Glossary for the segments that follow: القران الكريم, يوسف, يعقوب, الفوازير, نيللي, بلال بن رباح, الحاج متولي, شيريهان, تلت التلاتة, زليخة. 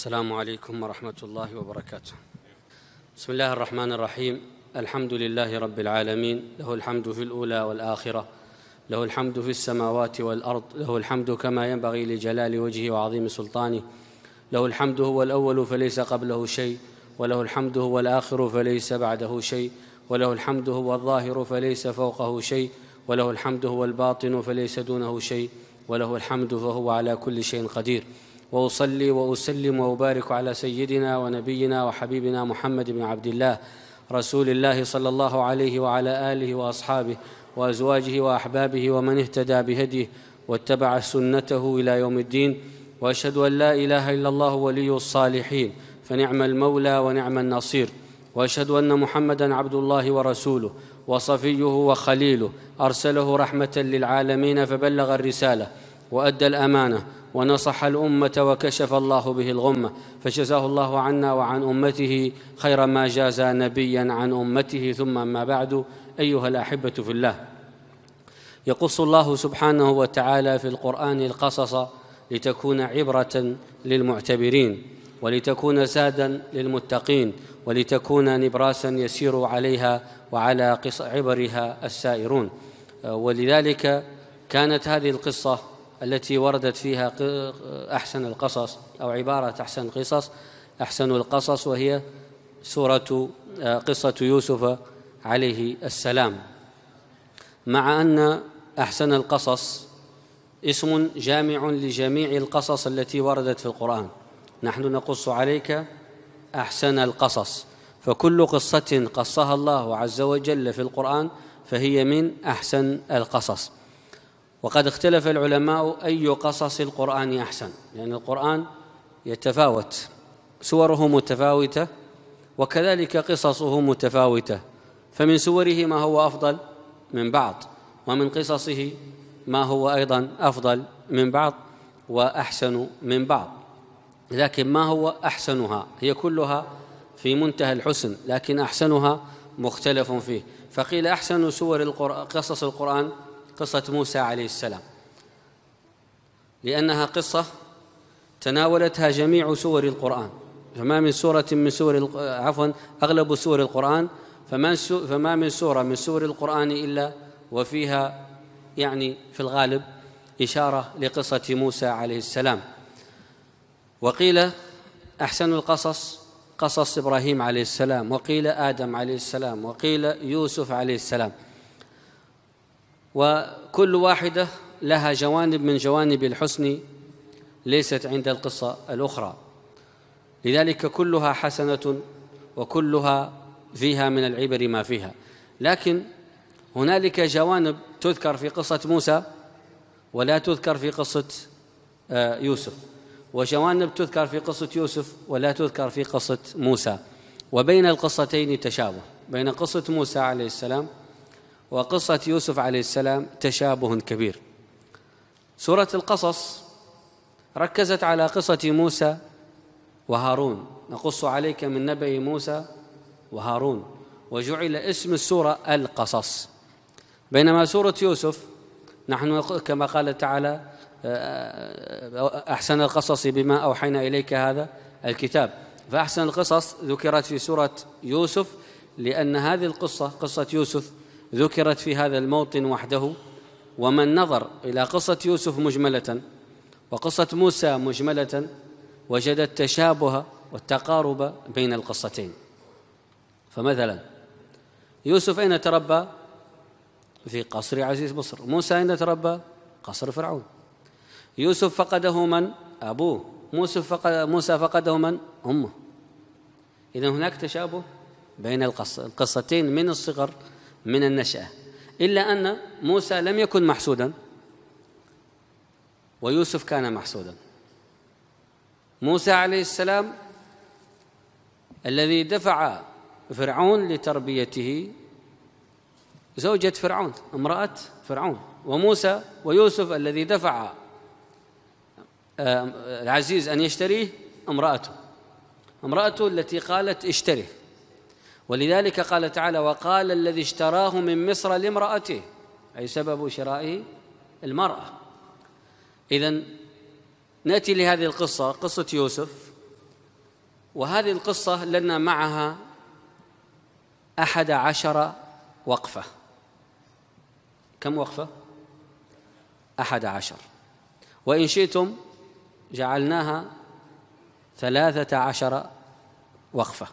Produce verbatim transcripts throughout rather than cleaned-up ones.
السلام عليكم ورحمة الله وبركاته. بسم الله الرحمن الرحيم. الحمد لله رب العالمين، له الحمد في الأولى والآخرة، له الحمد في السماوات والأرض، له الحمد كما ينبغي لجلال وجهه وعظيم سلطانه، له الحمد هو الأول فليس قبله شيء، وله الحمد هو الآخر فليس بعده شيء، وله الحمد هو الظاهر فليس فوقه شيء، وله الحمد هو الباطن فليس دونه شيء، وله الحمد فهو على كل شيء قدير. وأصلي وأسلم وأبارك على سيدنا ونبينا وحبيبنا محمد بن عبد الله رسول الله، صلى الله عليه وعلى آله وأصحابه وأزواجه وأحبابه ومن اهتدى بهديه واتبع سنته إلى يوم الدين. وأشهد أن لا إله إلا الله ولي الصالحين، فنعم المولى ونعم النصير. وأشهد أن محمدًا عبد الله ورسوله وصفيه وخليله، أرسله رحمةً للعالمين فبلغ الرسالة وأدى الأمانة ونصح الأمة وكشف الله به الغمة، فجزاه الله عنا وعن أمته خير ما جازى نبيًا عن أمته. ثم ما بعد، أيها الأحبة في الله، يقص الله سبحانه وتعالى في القرآن القصص لتكون عبرةً للمعتبرين، ولتكون زادًا للمتقين، ولتكون نبراسًا يسير عليها وعلى عبرها السائرون. ولذلك كانت هذه القصة التي وردت فيها أحسن القصص، أو عبارة أحسن القصص، أحسن القصص، وهي سورة قصة يوسف عليه السلام، مع أن أحسن القصص اسم جامع لجميع القصص التي وردت في القرآن. نحن نقص عليك أحسن القصص، فكل قصة قصها الله عز وجل في القرآن فهي من أحسن القصص. وقد اختلف العلماء أي قصص القرآن أحسن، لأن القرآن يتفاوت، سوره متفاوتة وكذلك قصصه متفاوتة، فمن سوره ما هو أفضل من بعض، ومن قصصه ما هو أيضا أفضل من بعض وأحسن من بعض. لكن ما هو أحسنها؟ هي كلها في منتهى الحسن، لكن أحسنها مختلف فيه. فقيل أحسن سور القرآن قصص القرآن قصة موسى عليه السلام، لأنها قصة تناولتها جميع سور القرآن، فما من سورة من سور عفوا أغلب سور القرآن، فما من سورة من سور القرآن إلا وفيها يعني في الغالب إشارة لقصة موسى عليه السلام. وقيل أحسن القصص قصص إبراهيم عليه السلام، وقيل آدم عليه السلام، وقيل يوسف عليه السلام، وكل واحدة لها جوانب من جوانب الحسن ليست عند القصة الأخرى، لذلك كلها حسنة وكلها فيها من العبر ما فيها. لكن هنالك جوانب تذكر في قصة موسى ولا تذكر في قصة يوسف، وجوانب تذكر في قصة يوسف ولا تذكر في قصة موسى. وبين القصتين تشابه، بين قصة موسى عليه السلام وقصة يوسف عليه السلام تشابه كبير. سورة القصص ركزت على قصة موسى وهارون، نقص عليك من نبأ موسى وهارون، وجعل اسم السورة القصص. بينما سورة يوسف نحن كما قال تعالى أحسن القصص بما أوحينا إليك هذا الكتاب، فأحسن القصص ذكرت في سورة يوسف، لأن هذه القصة قصة يوسف ذكرت في هذا الموطن وحده. ومن نظر إلى قصة يوسف مجملة وقصة موسى مجملة وجد التشابه والتقارب بين القصتين. فمثلا يوسف أين تربى؟ في قصر عزيز مصر. موسى أين تربى؟ قصر فرعون. يوسف فقده من؟ أبوه. موسى فقد موسى فقده من؟ أمه. إذن هناك تشابه بين القصتين من الصغر، من النشأة، إلا أن موسى لم يكن محسوداً ويوسف كان محسوداً. موسى عليه السلام الذي دفع فرعون لتربيته زوجة فرعون، امرأة فرعون، وموسى ويوسف الذي دفع العزيز أن يشتريه امرأته امرأته التي قالت اشتره. ولذلك قال تعالى وقال الذي اشتراه من مصر لامرأته، أي سبب شرائه المرأة. إذن نأتي لهذه القصة، قصة يوسف، وهذه القصة لنا معها أحد عشر وقفة. كم وقفة؟ أحد عشر، وإن شئتم جعلناها ثلاثة عشر وقفة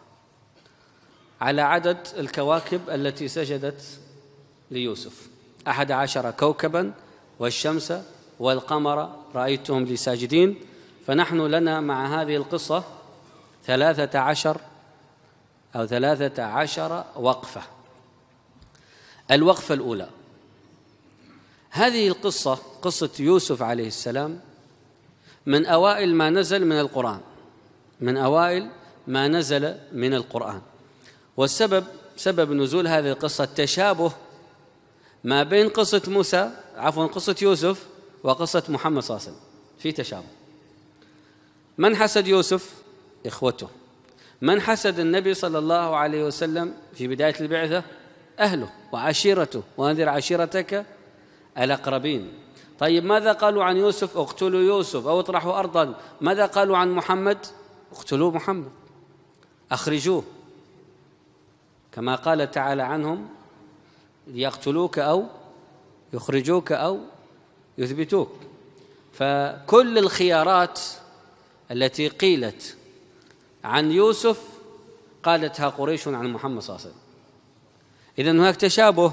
على عدد الكواكب التي سجدت ليوسف، أحد عشر كوكبا والشمس والقمر رأيتهم لي ساجدين. فنحن لنا مع هذه القصة ثلاثة عشر أو ثلاثة عشر وقفة. الوقفة الأولى، هذه القصة قصة يوسف عليه السلام من أوائل ما نزل من القرآن، من أوائل ما نزل من القرآن. والسبب سبب نزول هذه القصة التشابه ما بين قصة موسى عفوا قصة يوسف وقصة محمد صلى الله عليه وسلم، في تشابه. من حسد يوسف؟ إخوته. من حسد النبي صلى الله عليه وسلم في بداية البعثة؟ أهله وعشيرته، وأنذر عشيرتك الأقربين. طيب ماذا قالوا عن يوسف؟ اقتلوا يوسف أو اطرحوا أرضا. ماذا قالوا عن محمد؟ اقتلوا محمد، أخرجوه، كما قال تعالى عنهم ليقتلوك أو يخرجوك أو يثبتوك. فكل الخيارات التي قيلت عن يوسف قالتها قريش عن محمد صلى الله عليه وسلم. إذن هناك تشابه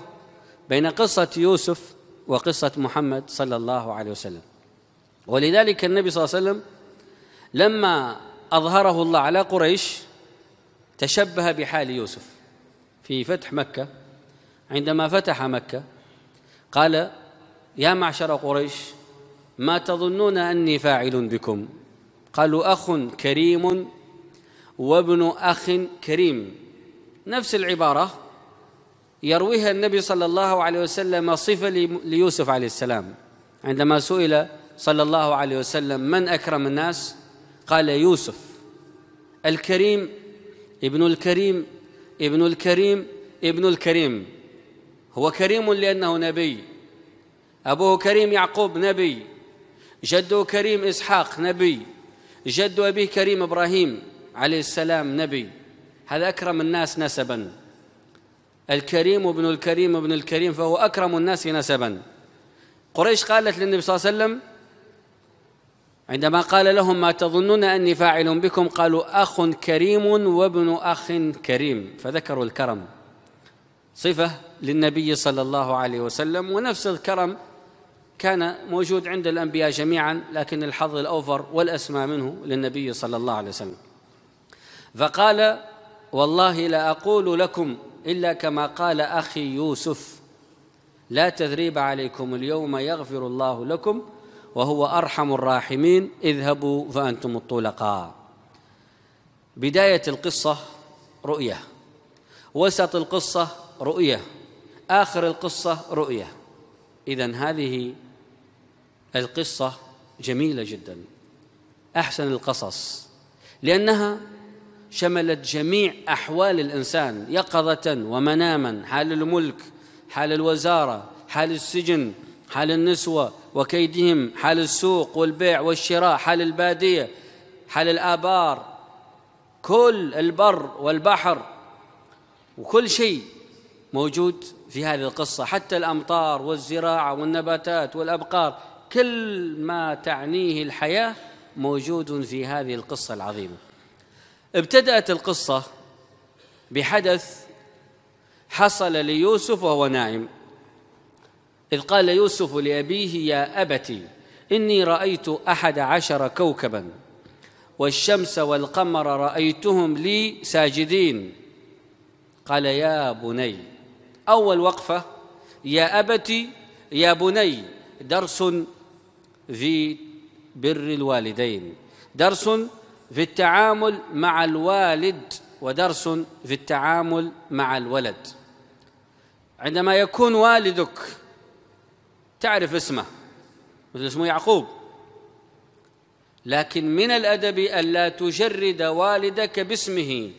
بين قصة يوسف وقصة محمد صلى الله عليه وسلم. ولذلك النبي صلى الله عليه وسلم لما أظهره الله على قريش تشبه بحال يوسف في فتح مكة. عندما فتح مكة قال يا معشر قريش ما تظنون أني فاعل بكم؟ قالوا أخ كريم وابن أخ كريم. نفس العبارة يرويها النبي صلى الله عليه وسلم صفة ليوسف عليه السلام، عندما سئل صلى الله عليه وسلم من أكرم الناس؟ قال يوسف الكريم ابن الكريم ابن الكريم ابن الكريم. هو كريم لأنه نبي، أبوه كريم يعقوب نبي، جده كريم إسحاق نبي، جد أبيه كريم إبراهيم عليه السلام نبي. هذا أكرم الناس نسبا، الكريم ابن الكريم ابن الكريم، فهو أكرم الناس نسبا. قريش قالت للنبي صلى الله عليه وسلم عندما قال لهم ما تظنون أني فاعل بكم؟ قالوا أخ كريم وابن أخ كريم، فذكروا الكرم صفة للنبي صلى الله عليه وسلم. ونفس الكرم كان موجود عند الأنبياء جميعا، لكن الحظ الأوفر والأسمى منه للنبي صلى الله عليه وسلم. فقال والله لا أقول لكم إلا كما قال أخي يوسف لا تثريب عليكم اليوم يغفر الله لكم وهو أرحم الراحمين، اذهبوا فأنتم الطلقاء. بداية القصة رؤية، وسط القصة رؤية، آخر القصة رؤية. إذن هذه القصة جميلة جدا، أحسن القصص، لأنها شملت جميع أحوال الإنسان يقظة ومناما، حال الملك، حال الوزارة، حال السجن، حال النسوة وكيدهم، حال السوق والبيع والشراء، حال البادية، حال الآبار، كل البر والبحر وكل شيء موجود في هذه القصة، حتى الأمطار والزراعة والنباتات والأبقار، كل ما تعنيه الحياة موجود في هذه القصة العظيمة. ابتدأت القصة بحدث حصل ليوسف وهو نائم، إذ قال يوسف لأبيه يا أبتي إني رأيت أحد عشر كوكبا والشمس والقمر رأيتهم لي ساجدين. قال يا بني، أول وقفة يا أبتي يا بني، درس في بر الوالدين، درس في التعامل مع الوالد، ودرس في التعامل مع الولد. عندما يكون والدك تعرف اسمه، مثل اسمه يعقوب، لكن من الأدب ألا تجرد والدك باسمه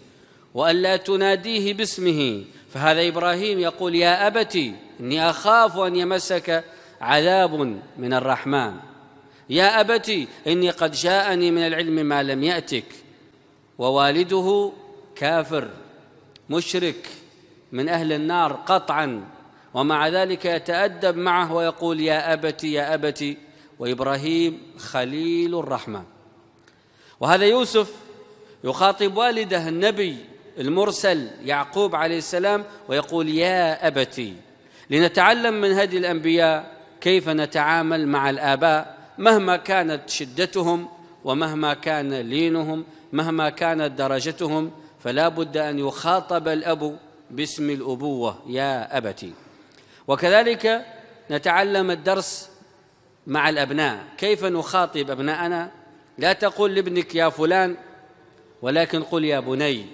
وألا تناديه باسمه. فهذا إبراهيم يقول يا أبتي إني أخاف أن يمسك عذاب من الرحمن، يا أبتي إني قد جاءني من العلم ما لم يأتك، ووالده كافر مشرك من أهل النار قطعا، ومع ذلك يتأدب معه ويقول يا أبتي يا أبتي. وإبراهيم خليل الرحمة، وهذا يوسف يخاطب والده النبي المرسل يعقوب عليه السلام ويقول يا أبتي. لنتعلم من هدي الأنبياء كيف نتعامل مع الآباء مهما كانت شدتهم ومهما كان لينهم مهما كانت درجتهم، فلا بد أن يخاطب الأب باسم الأبوة يا أبتي. وكذلك نتعلم الدرس مع الأبناء، كيف نخاطب أبناءنا. لا تقول لابنك يا فلان، ولكن قل يا بني.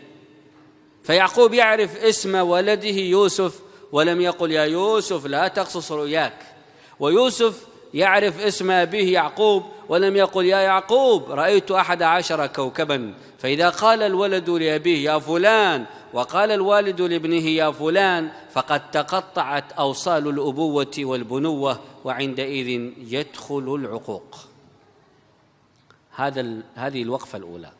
فيعقوب يعرف اسم ولده يوسف ولم يقل يا يوسف لا تقصص رؤياك، ويوسف يعرف اسم أبيه يعقوب ولم يقل يا يعقوب رأيت أحد عشر كوكبا. فإذا قال الولد لأبيه يا فلان وقال الوالد لابنه يا فلان فقد تقطعت أوصال الأبوة والبنوة، وعندئذ يدخل العقوق. هذا هذه الوقفة الأولى.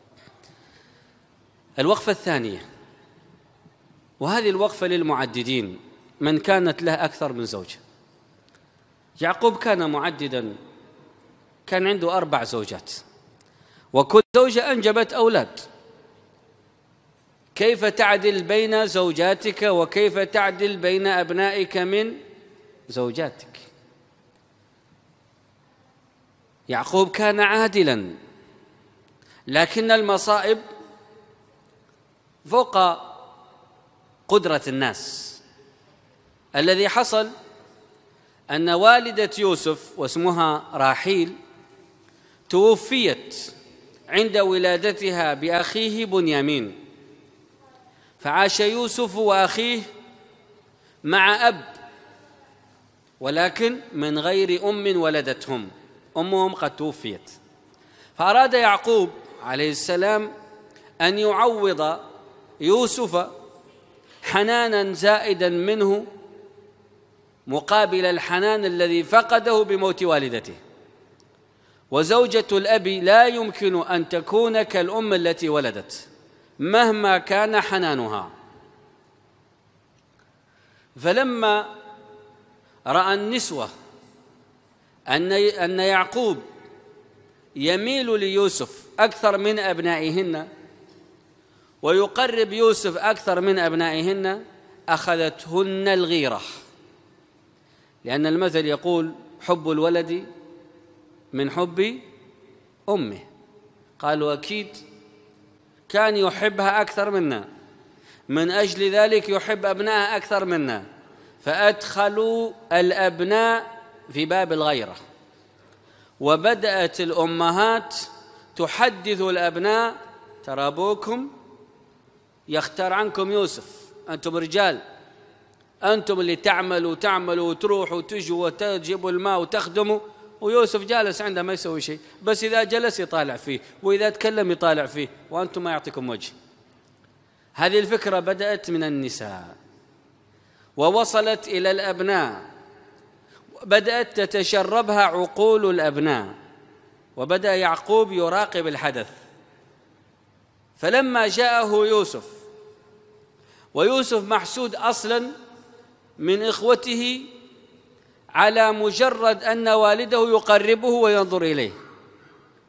الوقفة الثانية، وهذه الوقفة للمعددين، من كانت له أكثر من زوجة. يعقوب كان معددا، كان عنده أربع زوجات وكل زوجة أنجبت أولاد. كيف تعدل بين زوجاتك وكيف تعدل بين أبنائك من زوجاتك؟ يعقوب كان عادلا، لكن المصائب فوق قدرة الناس. الذي حصل أن والدة يوسف واسمها راحيل توفيت عند ولادتها بأخيه بنيامين، فعاش يوسف وأخيه مع أب ولكن من غير أم ولدتهم، أمهم قد توفيت. فأراد يعقوب عليه السلام أن يعوض يوسف حنانا زائدا منه مقابل الحنان الذي فقده بموت والدته. وزوجة الأب لا يمكن أن تكون كالأم التي ولدت مهما كان حنانها. فلما رأى النسوة أن أن يعقوب يميل ليوسف أكثر من أبنائهن ويقرب يوسف أكثر من أبنائهن، أخذتهن الغيرة، لأن المثل يقول حب الولد من حب أمه. قالوا أكيد كان يحبها أكثر منا، من أجل ذلك يحب أبنائها أكثر منا، فأدخلوا الأبناء في باب الغيرة، وبدأت الأمهات تحدث الأبناء ترى أبوكم يختار عنكم يوسف، أنتم رجال، أنتم اللي تعملوا تعملوا وتروحوا وتجوا وتجيبوا الماء وتخدموا، ويوسف جالس عنده ما يسوي شيء، بس إذا جلس يطالع فيه وإذا تكلم يطالع فيه، وأنتم ما يعطيكم وجه. هذه الفكرة بدأت من النساء ووصلت إلى الأبناء، بدأت تتشربها عقول الأبناء، وبدأ يعقوب يراقب الحدث. فلما جاءه يوسف، ويوسف محسود أصلاً من إخوته على مجرد أن والده يقربه وينظر إليه،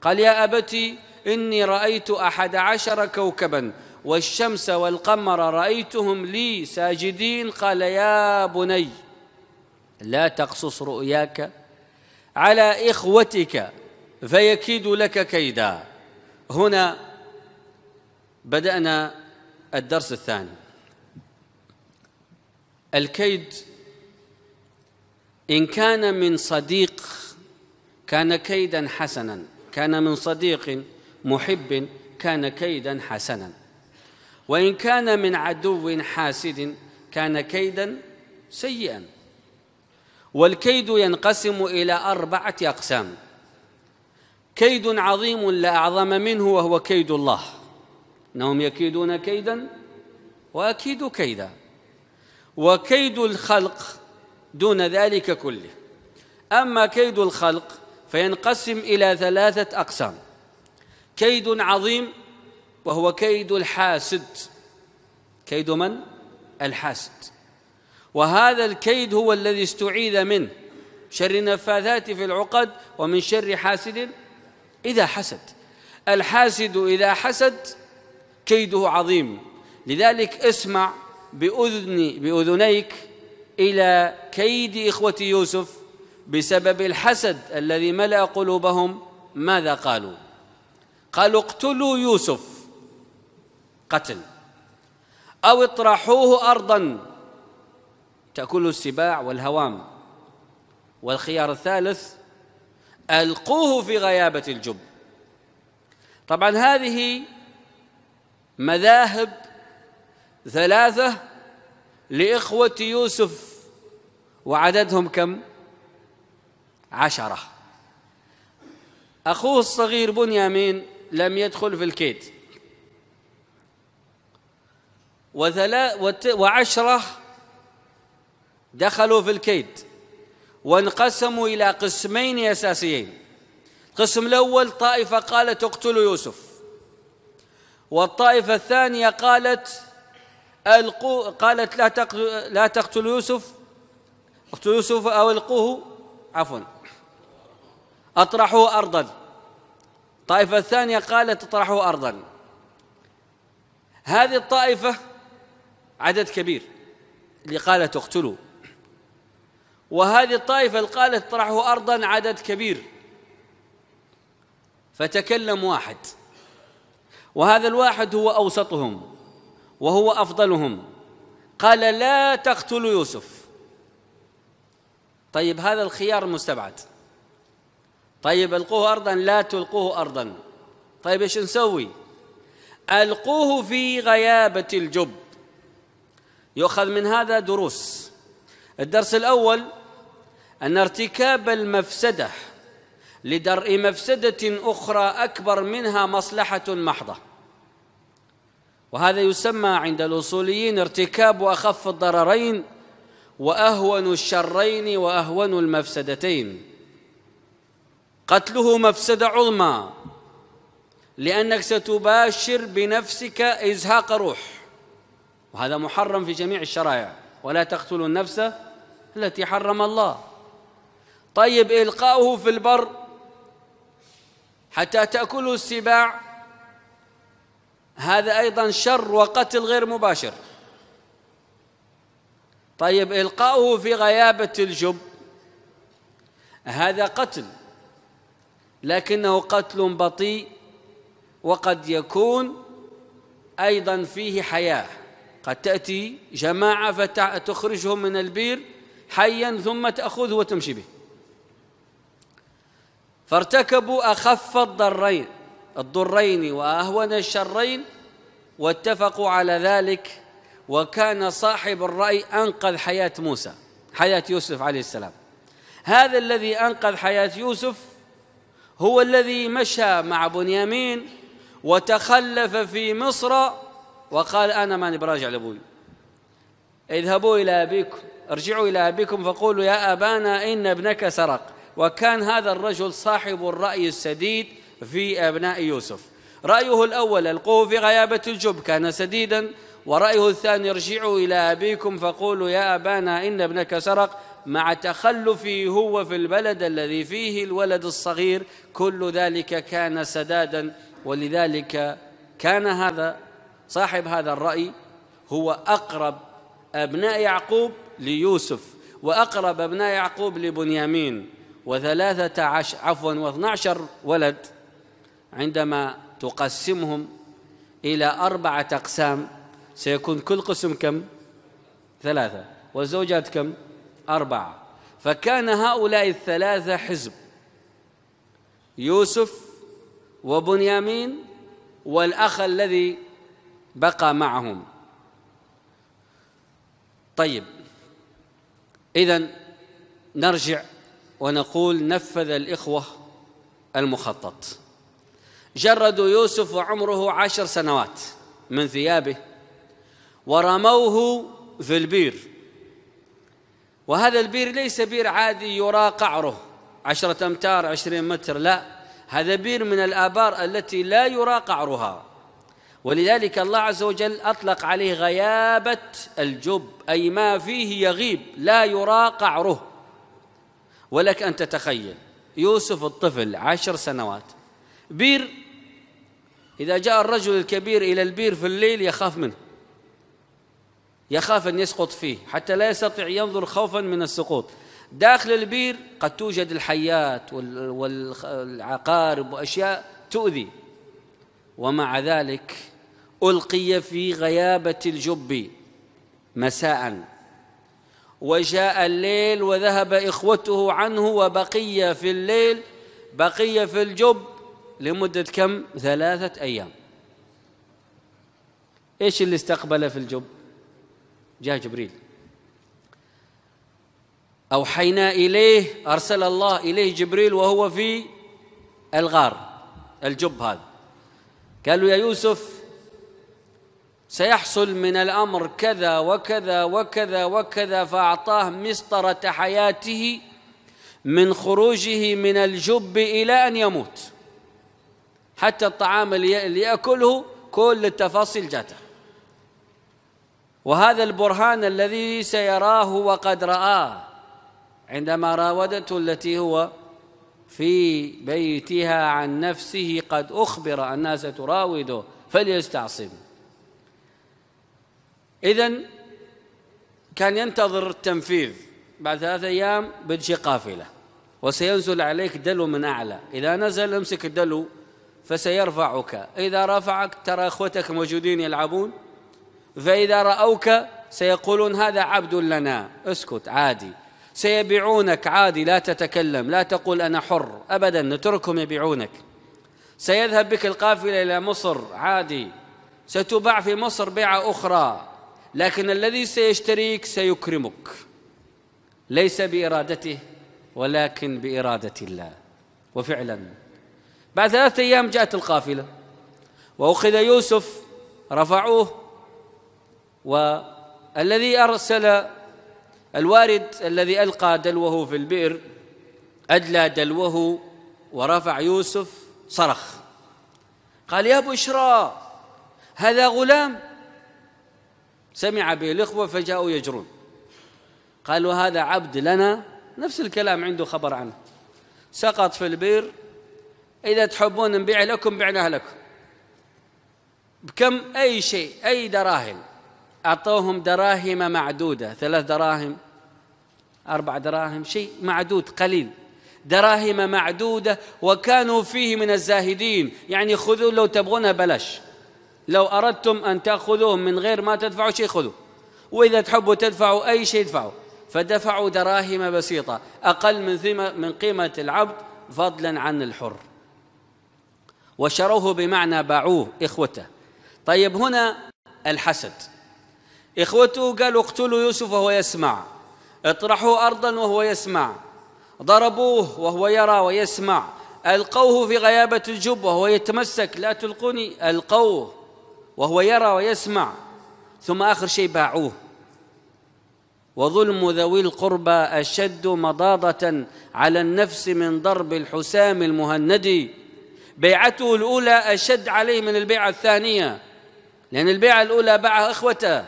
قال يا أبتي إني رأيت أحد عشر كوكبا والشمس والقمر رأيتهم لي ساجدين. قال يا بني لا تقصص رؤياك على إخوتك فيكيد لك كيدا. هنا بدأنا الدرس الثاني، الكيد إن كان من صديق كان كيدا حسنا، كان من صديق محب كان كيدا حسنا، وإن كان من عدو حاسد كان كيدا سيئا. والكيد ينقسم إلى أربعة أقسام: كيد عظيم لا أعظم منه وهو كيد الله، إنهم يكيدون كيدا وأكيد كيدا، وكيد الخلق دون ذلك كله. أما كيد الخلق فينقسم إلى ثلاثة أقسام: كيد عظيم وهو كيد الحاسد. كيد من؟ الحاسد. وهذا الكيد هو الذي استعيذ منه، شر النفاثات في العقد، ومن شر حاسد إذا حسد. الحاسد إذا حسد كيده عظيم. لذلك اسمع بأذني بأذنيك إلى كيد إخوة يوسف بسبب الحسد الذي ملأ قلوبهم. ماذا قالوا؟ قالوا اقتلوا يوسف قتل، أو اطرحوه أرضا تأكله السباع والهوام، والخيار الثالث ألقوه في غيابة الجب. طبعا هذه مذاهب ثلاثة لإخوة يوسف، وعددهم كم؟ عشرة. أخوه الصغير بنيامين لم يدخل في الكيد، وعشرة دخلوا في الكيد وانقسموا إلى قسمين أساسيين. القسم الأول طائفة قالت اقتلوا يوسف، والطائفة الثانية قالت ألقوا، قالت لا تقتلوا لا تقتلوا يوسف، اقتلوا يوسف أو ألقوه، عفوا أطرحوه أرضا. الطائفة الثانية قالت اطرحوه أرضا. هذه الطائفة عدد كبير اللي قالت اقتلوا، وهذه الطائفة اللي قالت اطرحوه أرضا عدد كبير. فتكلم واحد، وهذا الواحد هو أوسطهم وهو أفضلهم، قال لا تقتلوا يوسف. طيب هذا الخيار المستبعد. طيب ألقوه أرضا، لا تلقوه أرضا. طيب إيش نسوي؟ ألقوه في غيابة الجب. يؤخذ من هذا دروس. الدرس الأول أن ارتكاب المفسدة لدرء مفسدة أخرى أكبر منها مصلحة محضة، وهذا يسمى عند الأصوليين ارتكاب أخف الضررين وأهون الشرين وأهون المفسدتين. قتله مفسدة عظمى، لأنك ستباشر بنفسك إزهاق روح، وهذا محرم في جميع الشرائع، ولا تقتلوا النفس التي حرم الله. طيب إلقاؤه في البر حتى تأكله السباع، هذا أيضا شر وقتل غير مباشر. طيب إلقاؤه في غيابة الجب، هذا قتل، لكنه قتل بطيء، وقد يكون أيضا فيه حياة. قد تأتي جماعة فتخرجهم من البير حيا ثم تأخذه وتمشي به. فارتكبوا أخف الضرين الضرين وأهون الشرين، واتفقوا على ذلك. وكان صاحب الرأي أنقذ حياة موسى حياة يوسف عليه السلام. هذا الذي أنقذ حياة يوسف هو الذي مشى مع بنيامين وتخلف في مصر وقال أنا ماني براجع لأبوي. اذهبوا إلى أبيكم، ارجعوا إلى أبيكم فقولوا يا أبانا إن ابنك سرق. وكان هذا الرجل صاحب الرأي السديد في أبناء يوسف. رأيه الأول ألقوه في غيابة الجب، كان سديدا. ورأيه الثاني ارجعوا إلى أبيكم فقولوا يا أبانا إن ابنك سرق، مع تخلفه هو في البلد الذي فيه الولد الصغير. كل ذلك كان سدادا، ولذلك كان هذا صاحب هذا الرأي هو أقرب أبناء يعقوب ليوسف، وأقرب أبناء يعقوب لبنيامين، وثلاثة عشر عفوا واثنى عشر ولد عندما تقسمهم إلى أربعة أقسام سيكون كل قسم كم؟ ثلاثة، والزوجات كم؟ أربعة. فكان هؤلاء الثلاثة حزب، يوسف وبنيامين والأخ الذي بقى معهم. طيب إذن نرجع ونقول نفذ الإخوة المخطط. جردوا يوسف وعمره عشر سنوات من ثيابه ورموه في البير، وهذا البير ليس بير عادي يرى قعره عشرة أمتار عشرين متر، لا، هذا بير من الآبار التي لا يرى قعرها. ولذلك الله عز وجل أطلق عليه غيابة الجب، أي ما فيه يغيب لا يرى قعره. ولك أن تتخيل يوسف الطفل عشر سنوات بير، إذا جاء الرجل الكبير إلى البير في الليل يخاف منه، يخاف أن يسقط فيه حتى لا يستطيع ينظر خوفا من السقوط. داخل البير قد توجد الحيات والعقارب وأشياء تؤذي، ومع ذلك ألقي في غيابة الجب مساء، وجاء الليل وذهب إخوته عنه وبقي في الليل، بقي في الجب لمدة كم؟ ثلاثة أيام. إيش اللي استقبله في الجب؟ جاء جبريل، أوحينا إليه، أرسل الله إليه جبريل وهو في الغار الجب هذا، قالوا يا يوسف سيحصل من الأمر كذا وكذا وكذا وكذا، فأعطاه مسطرة حياته من خروجه من الجب إلى أن يموت، حتى الطعام اللي يأكله كل التفاصيل جاته. وهذا البرهان الذي سيراه وقد رآه عندما راودته التي هو في بيتها عن نفسه، قد أخبر أنها ستراوده فليستعصم. إذن كان ينتظر التنفيذ، بعد ثلاثة أيام بتجي قافلة وسينزل عليك دلو من أعلى، إذا نزل امسك الدلو فسيرفعك، إذا رفعك ترى أخوتك موجودين يلعبون، فإذا رأوك سيقولون هذا عبد لنا، اسكت عادي، سيبيعونك عادي، لا تتكلم، لا تقول أنا حر أبدا، نتركهم يبيعونك. سيذهب بك القافلة إلى مصر عادي، ستباع في مصر بيعة أخرى، لكن الذي سيشتريك سيكرمك، ليس بإرادته ولكن بإرادة الله. وفعلا بعد ثلاثة أيام جاءت القافلة وأخذ يوسف، رفعوه، والذي أرسل الوارد الذي ألقى دلوه في البئر أدلى دلوه ورفع يوسف، صرخ قال يا بشرى هذا غلام. سمع به الإخوة فجاءوا يجرون، قالوا هذا عبد لنا، نفس الكلام عنده خبر عنه، سقط في البئر، إذا تحبون نبيع لكم بعناه لكم بكم، أي شيء، أي دراهم. أعطوهم دراهم معدودة، ثلاث دراهم، أربع دراهم، شيء معدود قليل، دراهم معدودة، وكانوا فيه من الزاهدين، يعني خذوا لو تبغونها بلاش، لو أردتم أن تأخذوهم من غير ما تدفعوا شيء خذوا، وإذا تحبوا تدفعوا أي شيء ادفعوا. فدفعوا دراهم بسيطة أقل من من قيمة العبد، فضلا عن الحر، وشروه بمعنى باعوه إخوته. طيب هنا الحسد، إخوته قالوا اقتلوا يوسف وهو يسمع، اطرحوا أرضا وهو يسمع، ضربوه وهو يرى ويسمع، ألقوه في غيابة الجب وهو يتمسك، لا تلقوني، ألقوه وهو يرى ويسمع، ثم آخر شيء باعوه. وظلم ذوي القربى أشد مضاضة على النفس من ضرب الحسام المهندي، بيعته الأولى أشد عليه من البيعة الثانية، لأن البيعة الأولى باعها إخوته،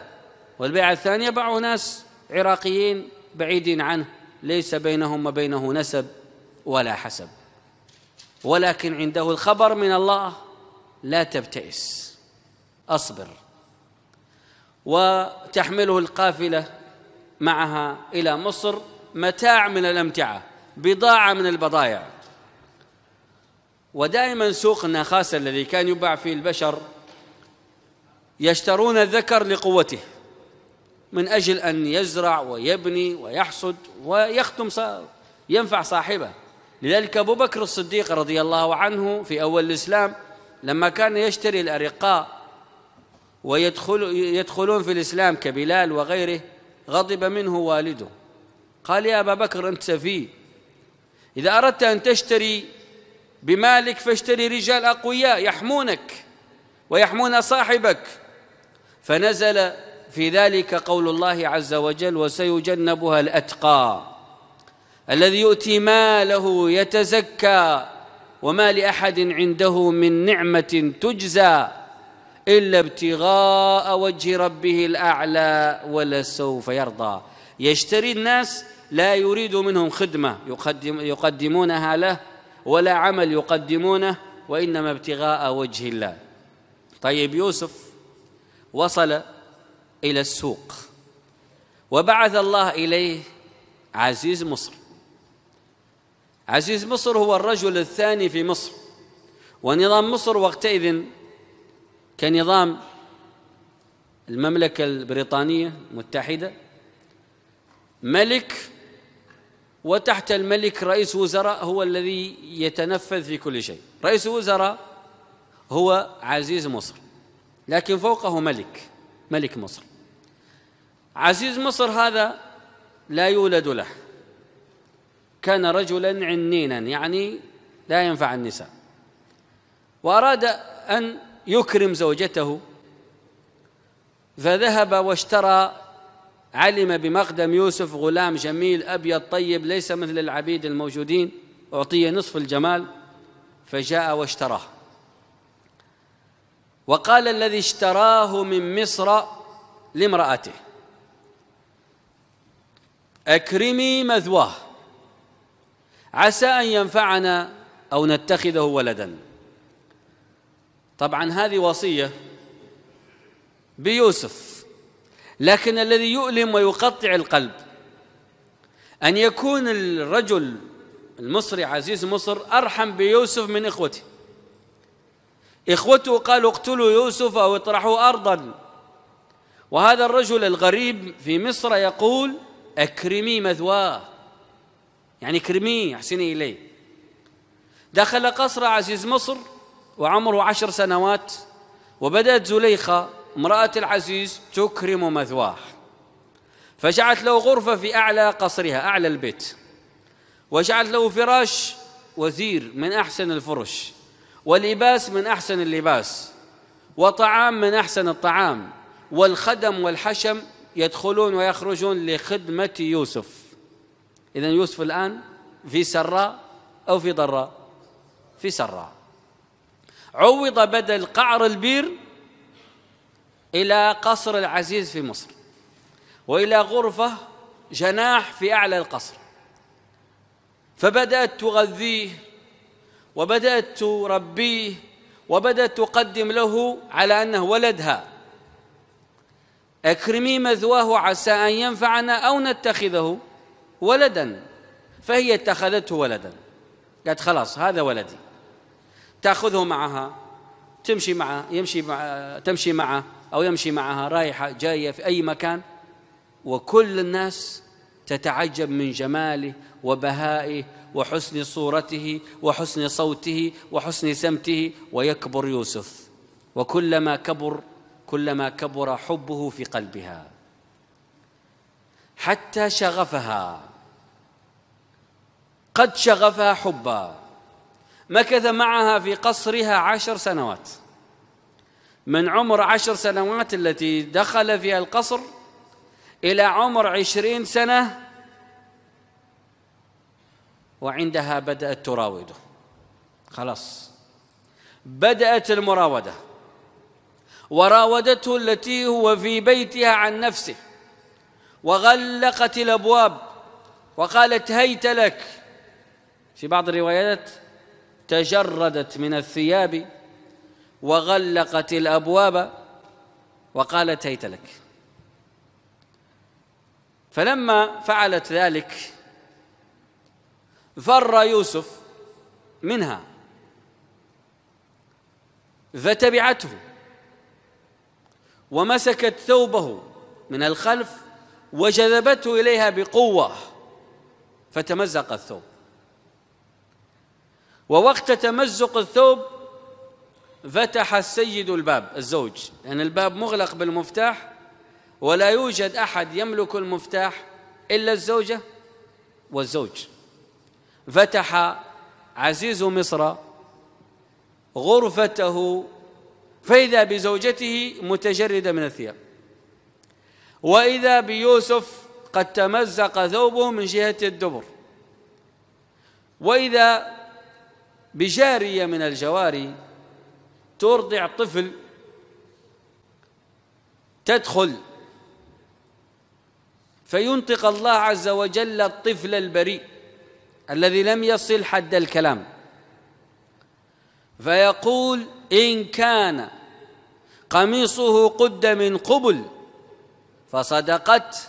والبيعة الثانية باعوا ناس عراقيين بعيدين عنه، ليس بينهم وبينه نسب ولا حسب، ولكن عنده الخبر من الله، لا تبتئس، أصبر. وتحمله القافلة معها إلى مصر متاع من الأمتعة، بضاعة من البضائع. ودائما سوقنا خاصة الذي كان يباع فيه البشر يشترون الذكر لقوته، من أجل أن يزرع ويبني ويحصد ويختم ينفع صاحبه. لذلك أبو بكر الصديق رضي الله عنه في أول الإسلام لما كان يشتري الأرقاء ويدخل يدخلون في الإسلام كبلال وغيره، غضب منه والده، قال يا أبا بكر أنت سفيه، إذا أردت أن تشتري بمالك فاشتري رجال أقوياء يحمونك ويحمون صاحبك. فنزل في ذلك قول الله عز وجل وسيجنبها الأتقى الذي يؤتي ماله يتزكى وما لأحد عنده من نعمة تجزى إلا ابتغاء وجه ربه الأعلى ولسوف يرضى. يشتري الناس لا يريد منهم خدمة يقدم يقدمونها له ولا عمل يقدمونه، وإنما ابتغاء وجه الله. طيب يوسف وصل إلى السوق وبعث الله إليه عزيز مصر. عزيز مصر هو الرجل الثاني في مصر، ونظام مصر وقتئذ كنظام المملكة البريطانية المتحدة، ملك وتحت الملك رئيس وزراء هو الذي يتنفذ في كل شيء. رئيس الوزراء هو عزيز مصر، لكن فوقه ملك ملك مصر. عزيز مصر هذا لا يولد له، كان رجلا عنينا يعني لا ينفع النساء، وأراد أن يكرم زوجته فذهب واشترى، علم بمقدم يوسف غلام جميل أبيض طيب ليس مثل العبيد الموجودين، أعطي نصف الجمال، فجاء واشتراه. وقال الذي اشتراه من مصر لامرأته: أكرمي مثواه عسى أن ينفعنا أو نتخذه ولدا. طبعا هذه وصية بيوسف، لكن الذي يؤلم ويقطع القلب أن يكون الرجل المصري عزيز مصر أرحم بيوسف من إخوته. إخوته قالوا اقتلوا يوسف أو اطرحوا أرضا، وهذا الرجل الغريب في مصر يقول أكرمي مثواه، يعني اكرميه احسني إليه. دخل قصر عزيز مصر وعمره عشر سنوات، وبدأت زليخة امرأة العزيز تكرم مثواه، فجعلت له غرفة في أعلى قصرها أعلى البيت، وجعلت له فراش وزير من أحسن الفرش، ولباس من أحسن اللباس، وطعام من أحسن الطعام، والخدم والحشم يدخلون ويخرجون لخدمة يوسف. إذن يوسف الآن في سراء أو في ضراء؟ في سراء. عوض بدل قعر البير إلى قصر العزيز في مصر، وإلى غرفة جناح في أعلى القصر، فبدأت تغذيه وبدأت تربيه وبدأت تقدم له على أنه ولدها. أكرمي مثواه عسى أن ينفعنا أو نتخذه ولدا، فهي اتخذته ولدا، قالت خلاص هذا ولدي، تأخذه معها تمشي معه يمشي معه تمشي معه أو يمشي معها رايحة جاية في أي مكان، وكل الناس تتعجب من جماله وبهائه وحسن صورته وحسن صوته وحسن سمته. ويكبر يوسف، وكلما كبر كلما كبر حبه في قلبها حتى شغفها، قد شغفها حبا. مكث معها في قصرها عشر سنوات، من عمر عشر سنوات التي دخل فيها القصر إلى عمر عشرين سنة، وعندها بدأت تراوده. خلاص بدأت المراودة، وراودته التي هو في بيتها عن نفسه، وغلقت الأبواب وقالت هيت لك. في بعض الروايات تجردت من الثياب وغلقت الأبواب وقالت هيت لك. فلما فعلت ذلك فر يوسف منها فتبعته، ومسكت ثوبه من الخلف وجذبته إليها بقوة فتمزق الثوب. ووقت تمزق الثوب فتح السيد الباب، الزوج، لأن يعني الباب مغلق بالمفتاح، ولا يوجد أحد يملك المفتاح إلا الزوجة والزوج. فتح عزيز مصر غرفته فإذا بزوجته متجردة من الثياب، وإذا بيوسف قد تمزق ثوبه من جهة الدبر، وإذا بجارية من الجواري ترضع طفل تدخل فينطق الله عز وجل الطفل البريء الذي لم يصل حد الكلام، فيقول: إن كان قميصه قد من قبل فصدقت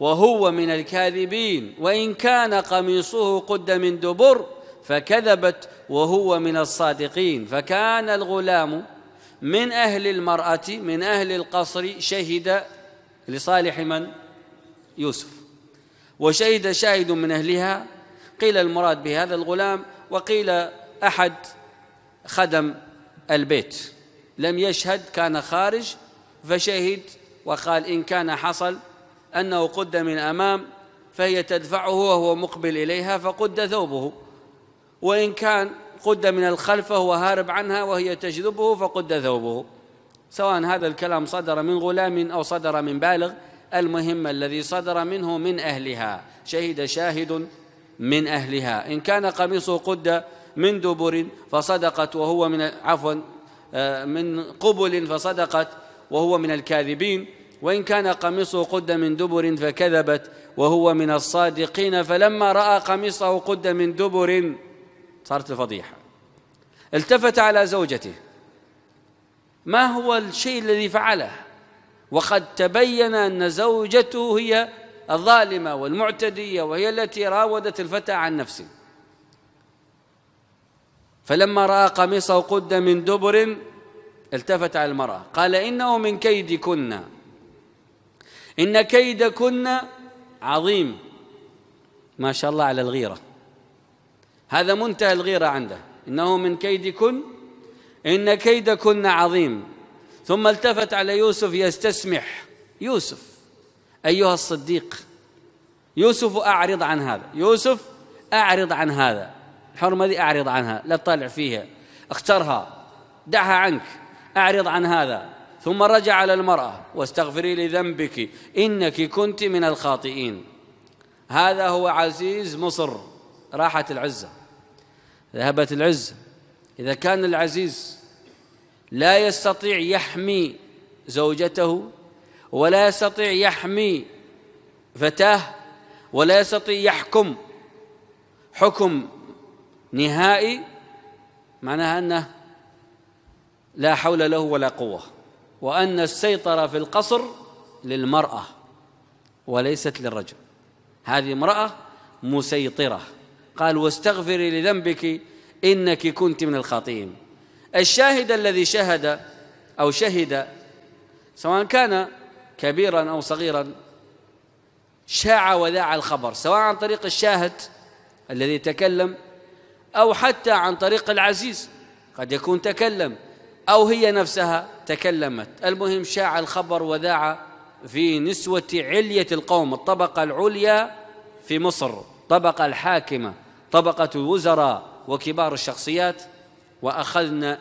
وهو من الكاذبين، وإن كان قميصه قد من دبر فكذبت وهو من الصادقين. فكان الغلام من أهل المرأة من أهل القصر، شهد لصالح من؟ يوسف. وشهد شاهد من أهلها، قيل المراد بهذا الغلام، وقيل أحد خدم البيت لم يشهد، كان خارج فشهد وقال: إن كان حصل أنه قد من أمام فهي تدفعه وهو مقبل إليها فقد ثوبه، وإن كان قد من الخلف فهو هارب عنها وهي تجذبه فقد ثوبه. سواء هذا الكلام صدر من غلام أو صدر من بالغ، المهم الذي صدر منه من أهلها، شهد شاهد من أهلها. إن كان قميصه قد من دبر فصدقت وهو من عفوا من قبل فصدقت وهو من الكاذبين، وإن كان قميصه قد من دبر فكذبت وهو من الصادقين. فلما رأى قميصه قد من دبر صارت الفضيحة. التفت على زوجته، ما هو الشيء الذي فعله؟ وقد تبين أن زوجته هي الظالمة والمعتدية، وهي التي راودت الفتى عن نفسه. فلما رأى قميصه قد من دبر التفت على المرأة، قال: إنه من كيدكن، إن كيدكن عظيم. ما شاء الله على الغيرة، هذا منتهى الغيرة عنده. إنه من كيدكن إن كيدكن عظيم. ثم التفت على يوسف يستسمح. يوسف أيها الصديق، يوسف أعرض عن هذا، يوسف أعرض عن هذا، الحرمة دي أعرض عنها، لا تطالع فيها، اخترها، دعها عنك، أعرض عن هذا. ثم رجع على المرأة: واستغفري لذنبك إنك كنت من الخاطئين. هذا هو عزيز مصر، راحت العزة، ذهبت العزة. إذا كان العزيز لا يستطيع يحمي زوجته، ولا يستطيع يحمي فتاه، ولا يستطيع يحكم حكم نهائي، معناها أنه لا حول له ولا قوة، وأن السيطرة في القصر للمرأة وليست للرجل. هذه امرأة مسيطرة. قال: واستغفري لذنبك إنك كنت من الخاطئين. الشاهد الذي شهد أو شهد، سواء كان كبيرا أو صغيرا، شاع وذاع الخبر، سواء عن طريق الشاهد الذي تكلم، أو حتى عن طريق العزيز، قد يكون تكلم أو هي نفسها تكلمت. المهم شاع الخبر وذاع في نسوة علية القوم، الطبقة العليا في مصر، طبقة الحاكمة، طبقة الوزراء وكبار الشخصيات. وأخذنا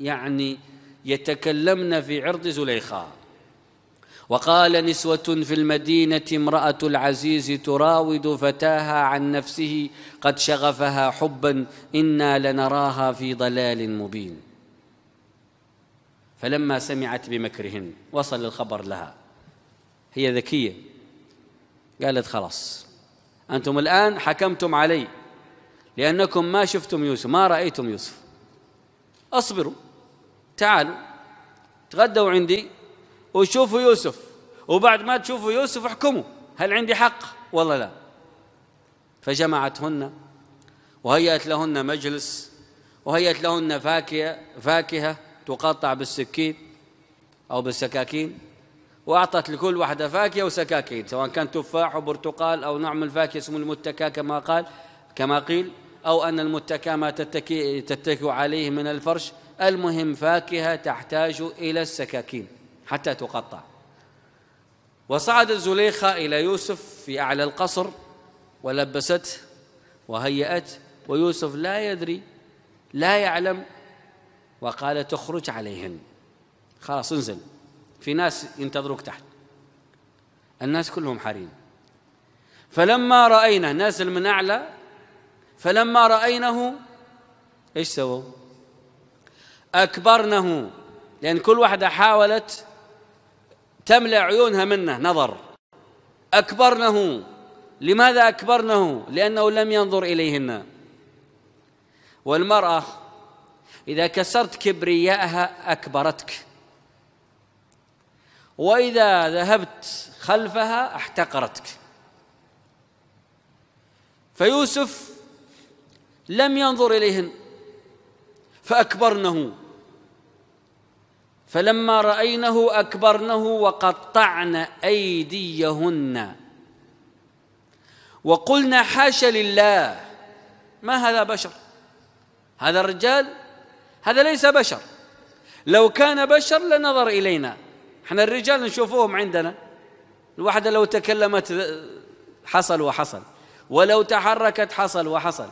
يعني يتكلمن في عرض زليخا. وقال: نسوة في المدينة امرأة العزيز تراود فتاها عن نفسه قد شغفها حبا إنا لنراها في ضلال مبين. فلما سمعت بمكرهن، وصل الخبر لها، هي ذكية، قالت: خلاص، أنتم الآن حكمتم علي لأنكم ما شفتم يوسف، ما رأيتم يوسف، أصبروا، تعالوا تغدوا عندي وشوفوا يوسف، وبعد ما تشوفوا يوسف احكموا هل عندي حق ولا لا. فجمعتهن وهيأت لهن مجلس، وهيأت لهن فاكهة, فاكهة تقطع بالسكين أو بالسكاكين، وأعطت لكل واحدة فاكهة وسكاكين، سواء كان تفاح وبرتقال أو نوع من الفاكهة اسمه المتكى كما قال كما قيل، أو أن المتكى ما تتكي تتكئ عليه من الفرش. المهم فاكهة تحتاج إلى السكاكين حتى تقطع. وصعدت زليخة إلى يوسف في أعلى القصر ولبسته وهيأته، ويوسف لا يدري لا يعلم. وقال: تخرج عليهن، خلاص انزل، في ناس ينتظروك تحت. الناس كلهم حارين. فلما رأينه نازل من أعلى، فلما رأينه إيش سووا؟ أكبرنه، لأن كل واحدة حاولت تملأ عيونها منه نظر. أكبرنه، لماذا أكبرنه؟ لأنه لم ينظر إليهن. والمرأة إذا كسرت كبرياءها أكبرتك، وإذا ذهبت خلفها احتقرتك. فيوسف لم ينظر إليهن فأكبرنه، فلما رأينه أكبرنه وقطعن أيديهن وقلنا حاشا لله. ما هذا بشر؟ هذا الرجال هذا ليس بشر، لو كان بشر لنظر إلينا. احنا الرجال نشوفوهم عندنا، الواحدة لو تكلمت حصل وحصل، ولو تحركت حصل وحصل.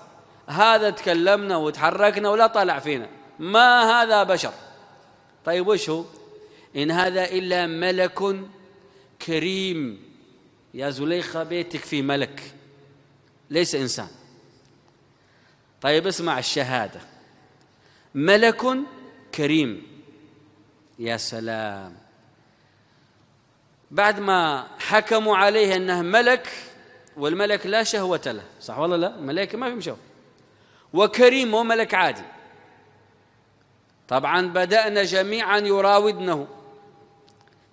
هذا تكلمنا وتحركنا ولا طلع فينا، ما هذا بشر. طيب وش هو؟ إن هذا إلا ملك كريم. يا زليخة بيتك فيه ملك ليس إنسان. طيب اسمع الشهادة، ملك كريم. يا سلام، بعد ما حكموا عليه أنه ملك، والملك لا شهوة له، صح والله؟ لا، ملائكة ما فيهم شهوة، وكريم، هو ملك عادي. طبعا بدأنا جميعا يراودنه.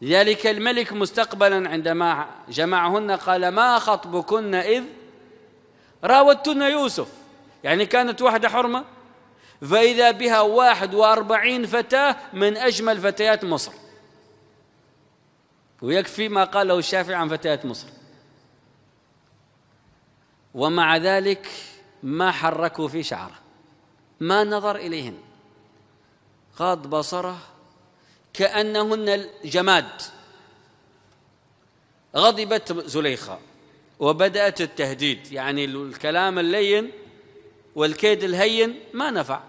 ذلك الملك مستقبلا عندما جمعهن قال ما خطبكن إذ راودتن يوسف. يعني كانت واحدة حرمة، فإذا بها واحد وأربعين فتاة من أجمل فتيات مصر. ويكفي ما قاله الشافعي عن فتيات مصر. ومع ذلك ما حركوا في شعره، ما نظر إليهن، غض بصره كأنهن الجماد. غضبت زليخة وبدأت التهديد، يعني الكلام اللين والكيد الهين ما نفع،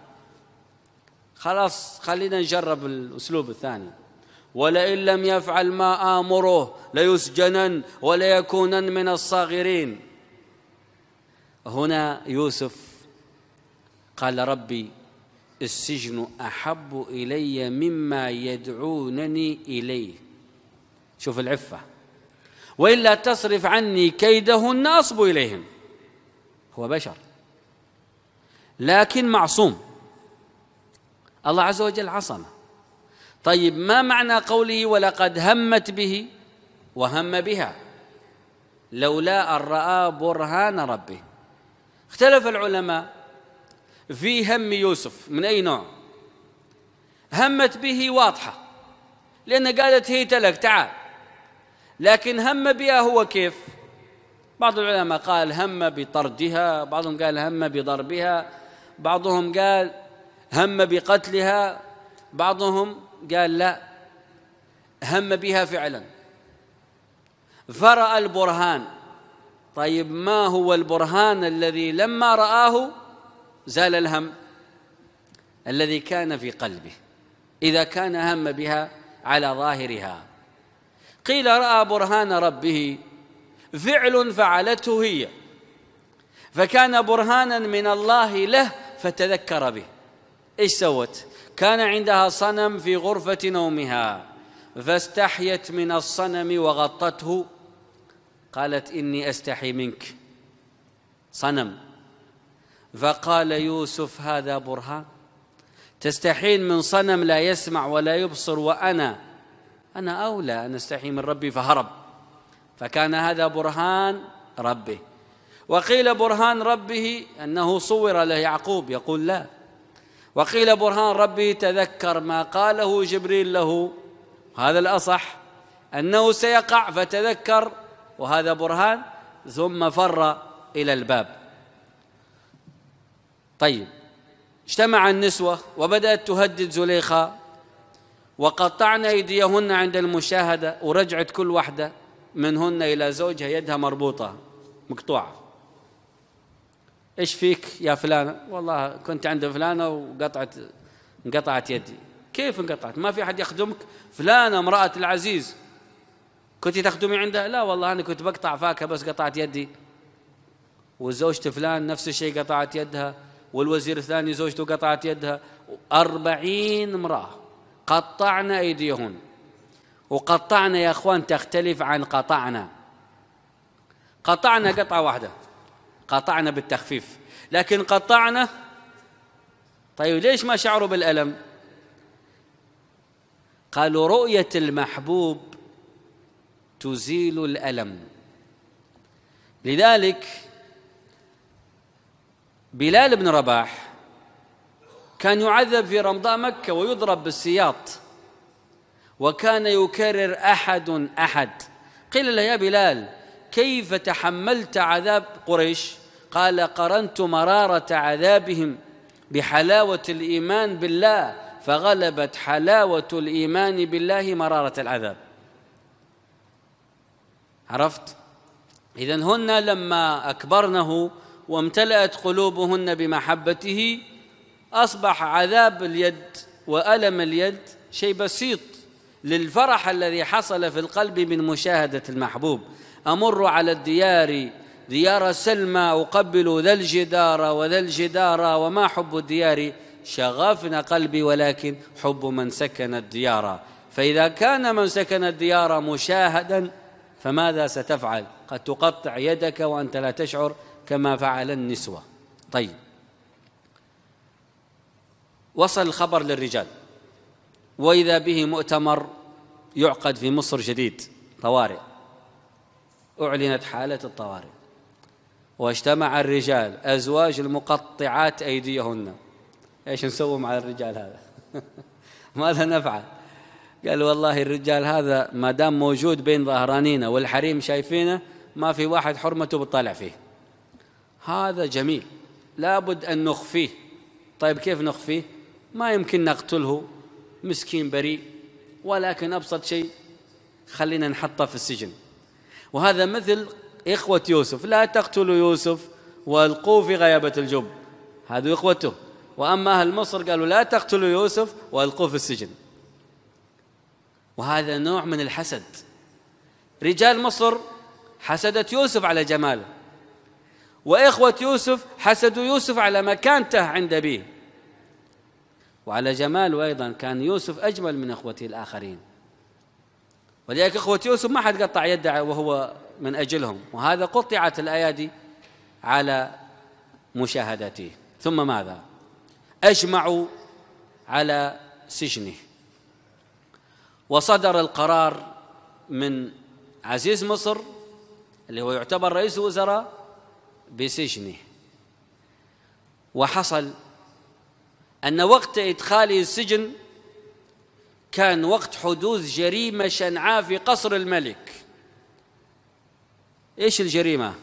خلاص خلينا نجرب الأسلوب الثاني. ولئن لم يفعل ما آمره ليسجنن وليكونن من الصاغرين. هنا يوسف قال ربي السجن أحب إلي مما يدعونني إليه. شوف العفة، وإلا تصرف عني كيدهن أصب إليهم. هو بشر لكن معصوم، الله عز وجل عصمه. طيب ما معنى قوله ولقد همت به وهم بها لولا أن رأى برهان ربه؟ اختلف العلماء في هم يوسف من أي نوع. همت به واضحة لأن قالت هيت لك تعال، لكن هم بها هو كيف؟ بعض العلماء قال هم بطردها، بعضهم قال هم بضربها، بعضهم قال هم بقتلها، بعضهم قال لا، هم بها فعلا فرأى البرهان. طيب ما هو البرهان الذي لما رآه زال الهم الذي كان في قلبه إذا كان هم بها على ظاهرها؟ قيل رأى برهان ربه، فعل فعلته هي، فكان برهانا من الله له فتذكر به. إيش سوت؟ كان عندها صنم في غرفة نومها فاستحيت من الصنم وغطته، قالت إني أستحي منك صنم. فقال يوسف هذا برهان، تستحين من صنم لا يسمع ولا يبصر، وأنا أنا أولى أن أستحي من ربي فهرب. فكان هذا برهان ربه. وقيل برهان ربه أنه صور له يعقوب يقول لا، وقيل برهان ربه تذكر ما قاله جبريل له، هذا الأصح أنه سيقع فتذكر وهذا برهان، ثم فر إلى الباب. طيب اجتمع النسوة وبدأت تهدد زليخة وقطعن أيديهن عند المشاهدة، ورجعت كل واحدة منهن إلى زوجها يدها مربوطة مقطوعة. إيش فيك يا فلانة؟ والله كنت عند فلانة وقطعت انقطعت يدي. كيف انقطعت؟ ما في أحد يخدمك؟ فلانة امرأة العزيز كنت تخدمي عندها؟ لا والله أنا كنت بقطع فاكهة بس قطعت يدي. وزوجة فلان نفس الشيء قطعت يدها، والوزير الثاني زوجته قطعت يدها. أربعين امرأة قطعن أيديهن وقطعنا يا اخوان تختلف عن قطعنا. قطعنا قطعة واحدة، قطعنا بالتخفيف، لكن قطعنا طيب ليش ما شعروا بالألم؟ قالوا رؤية المحبوب تزيل الألم. لذلك بلال بن رباح كان يعذب في رمضاء مكة ويضرب بالسياط، وكان يكرر أحد أحد. قيل له يا بلال كيف تحملت عذاب قريش؟ قال قرنت مرارة عذابهم بحلاوة الإيمان بالله، فغلبت حلاوة الإيمان بالله مرارة العذاب. عرفت؟ إذن هن لما أكبرنه وامتلأت قلوبهن بمحبته أصبح عذاب اليد وألم اليد شيء بسيط للفرح الذي حصل في القلب من مشاهدة المحبوب. أمر على الديار ديار سلمى أقبل ذا الجدار وذا الجدار وما حب الديار شغفنا قلبي ولكن حب من سكن الديار. فإذا كان من سكن الديار مشاهدا فماذا ستفعل؟ قد تقطع يدك وأنت لا تشعر كما فعل النسوة. طيب وصل الخبر للرجال، وإذا به مؤتمر يعقد في مصر جديد، طوارئ، أعلنت حالة الطوارئ، واجتمع الرجال أزواج المقطعات أيديهن. إيش نسوي مع الرجال هذا؟ ماذا نفعل؟ قال والله الرجال هذا ما دام موجود بين ظهرانينا والحريم شايفينه ما في واحد حرمته بتطالع فيه، هذا جميل لابد أن نخفيه. طيب كيف نخفيه؟ ما يمكن نقتله مسكين بريء، ولكن أبسط شيء خلينا نحطه في السجن. وهذا مثل إخوة يوسف، لا تقتلوا يوسف والقوه في غيابة الجب، هذو إخوته. وأما أهل مصر قالوا لا تقتلوا يوسف والقوه في السجن. وهذا نوع من الحسد، رجال مصر حسدت يوسف على جماله، وإخوة يوسف حسدوا يوسف على مكانته عند أبيه وعلى جماله أيضا، كان يوسف أجمل من إخوته الآخرين، ولذلك إخوة يوسف ما حد قطع يده وهو من أجلهم، وهذا قطعت الأيادي على مشاهدته. ثم ماذا؟ أجمعوا على سجنه، وصدر القرار من عزيز مصر اللي هو يعتبر رئيس الوزراء بسجنه. وحصل أن وقت إدخاله السجن كان وقت حدوث جريمة شنعاء في قصر الملك. إيش الجريمة؟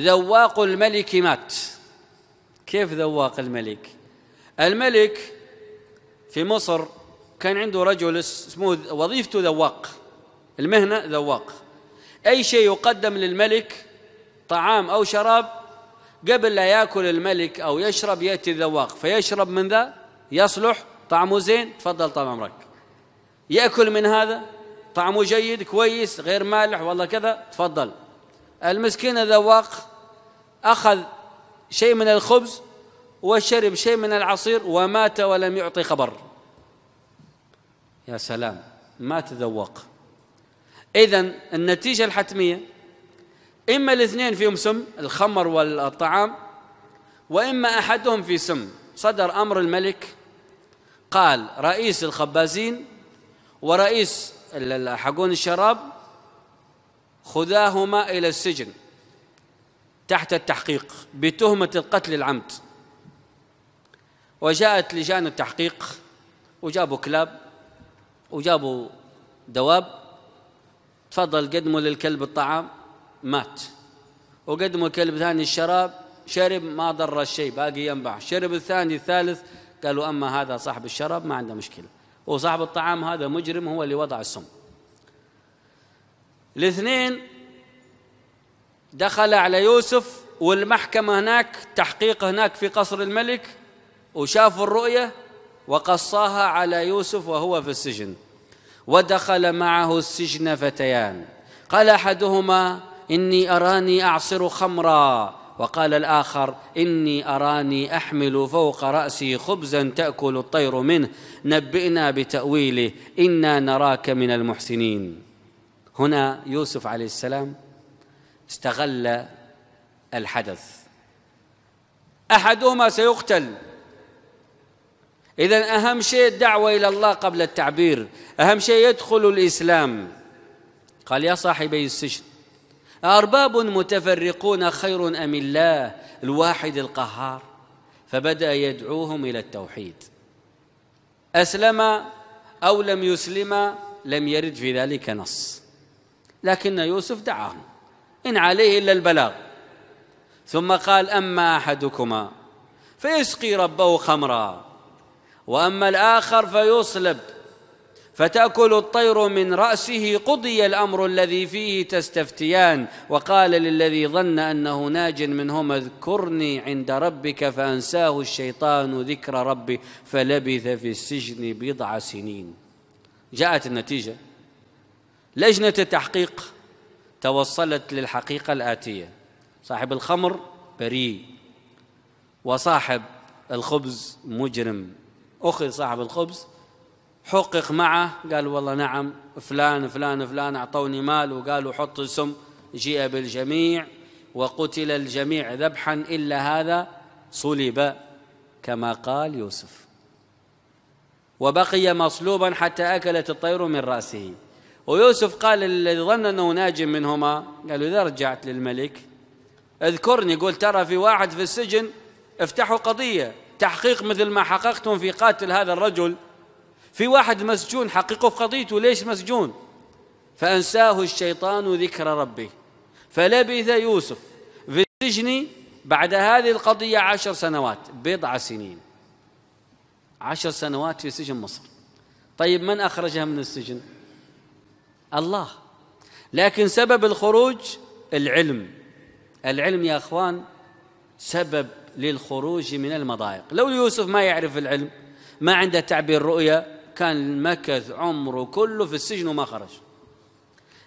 ذواق الملك مات. كيف ذواق الملك؟ الملك في مصر كان عنده رجل اسمه وظيفته ذواق، المهنة ذواق، أي شيء يقدم للملك طعام أو شراب قبل لا يأكل الملك أو يشرب يأتي الذواق فيشرب من ذا، يصلح طعمه زين تفضل طال عمرك، يأكل من هذا طعمه جيد كويس غير مالح والله كذا تفضل. المسكين الذواق أخذ شيء من الخبز وشرب شيء من العصير ومات ولم يعطي خبر. يا سلام، مات ذواق. إذن النتيجة الحتمية إما الاثنين فيهم سم، الخمر والطعام، وإما أحدهم في سم. صدر أمر الملك، قال رئيس الخبازين ورئيس حقون الشراب خذاهما إلى السجن تحت التحقيق بتهمة القتل العمد. وجاءت لجان التحقيق وجابوا كلاب وجابوا دواب، تفضل قدموا للكلب الطعام مات، وقدموا كلب ثاني الشراب شرب ما ضر الشيء باقي ينبع، شرب الثاني الثالث، قالوا أما هذا صاحب الشراب ما عنده مشكلة، وصاحب الطعام هذا مجرم هو اللي وضع السم. الاثنين دخل على يوسف، والمحكمة هناك تحقيق هناك في قصر الملك، وشافوا الرؤية وقصاها على يوسف وهو في السجن. ودخل معه السجن فتيان، قال أحدهما إني أراني أعصر خمرا وقال الآخر إني أراني أحمل فوق رأسي خبزا تأكل الطير منه نبئنا بتأويله إنا نراك من المحسنين. هنا يوسف عليه السلام استغل الحدث، أحدهما سيقتل، إذن أهم شيء الدعوة إلى الله قبل التعبير، أهم شيء يدخل الإسلام. قال يا صاحبي السجن أأرباب متفرقون خير أم الله الواحد القهار؟ فبدأ يدعوهم إلى التوحيد. أسلم أو لم يسلم لم يرد في ذلك نص، لكن يوسف دعاهم، إن عليه إلا البلاغ. ثم قال أما أحدكما فيسقي ربه خمرا وأما الآخر فيصلب فتأكل الطير من رأسه قضي الأمر الذي فيه تستفتيان. وقال للذي ظن أنه ناج منهما اذكرني عند ربك فأنساه الشيطان ذكر ربي فلبث في السجن بضع سنين. جاءت النتيجة، لجنة التحقيق توصلت للحقيقة الآتية: صاحب الخمر بريء وصاحب الخبز مجرم. أخذ صاحب الخبز حقق معه، قال والله نعم فلان فلان فلان أعطوني مال وقالوا حط السم، جيء بالجميع وقتل الجميع ذبحا إلا هذا صلب كما قال يوسف وبقي مصلوبا حتى أكلت الطير من رأسه. ويوسف قال الذي ظن أنه ناج منهما، قال إذا رجعت للملك اذكرني، قل ترى في واحد في السجن افتحوا قضية تحقيق مثل ما حققتم في قاتل هذا الرجل، في واحد مسجون حققوا في قضيته ليش مسجون. فأنساه الشيطان ذكر ربه فلبث يوسف في السجن بعد هذه القضية عشر سنوات بضع سنين، عشر سنوات في سجن مصر. طيب من أخرجها من السجن؟ الله، لكن سبب الخروج العلم. العلم يا أخوان سبب للخروج من المضايق. لو يوسف ما يعرف العلم، ما عنده تعبير رؤيا، كان مكث عمره كله في السجن وما خرج.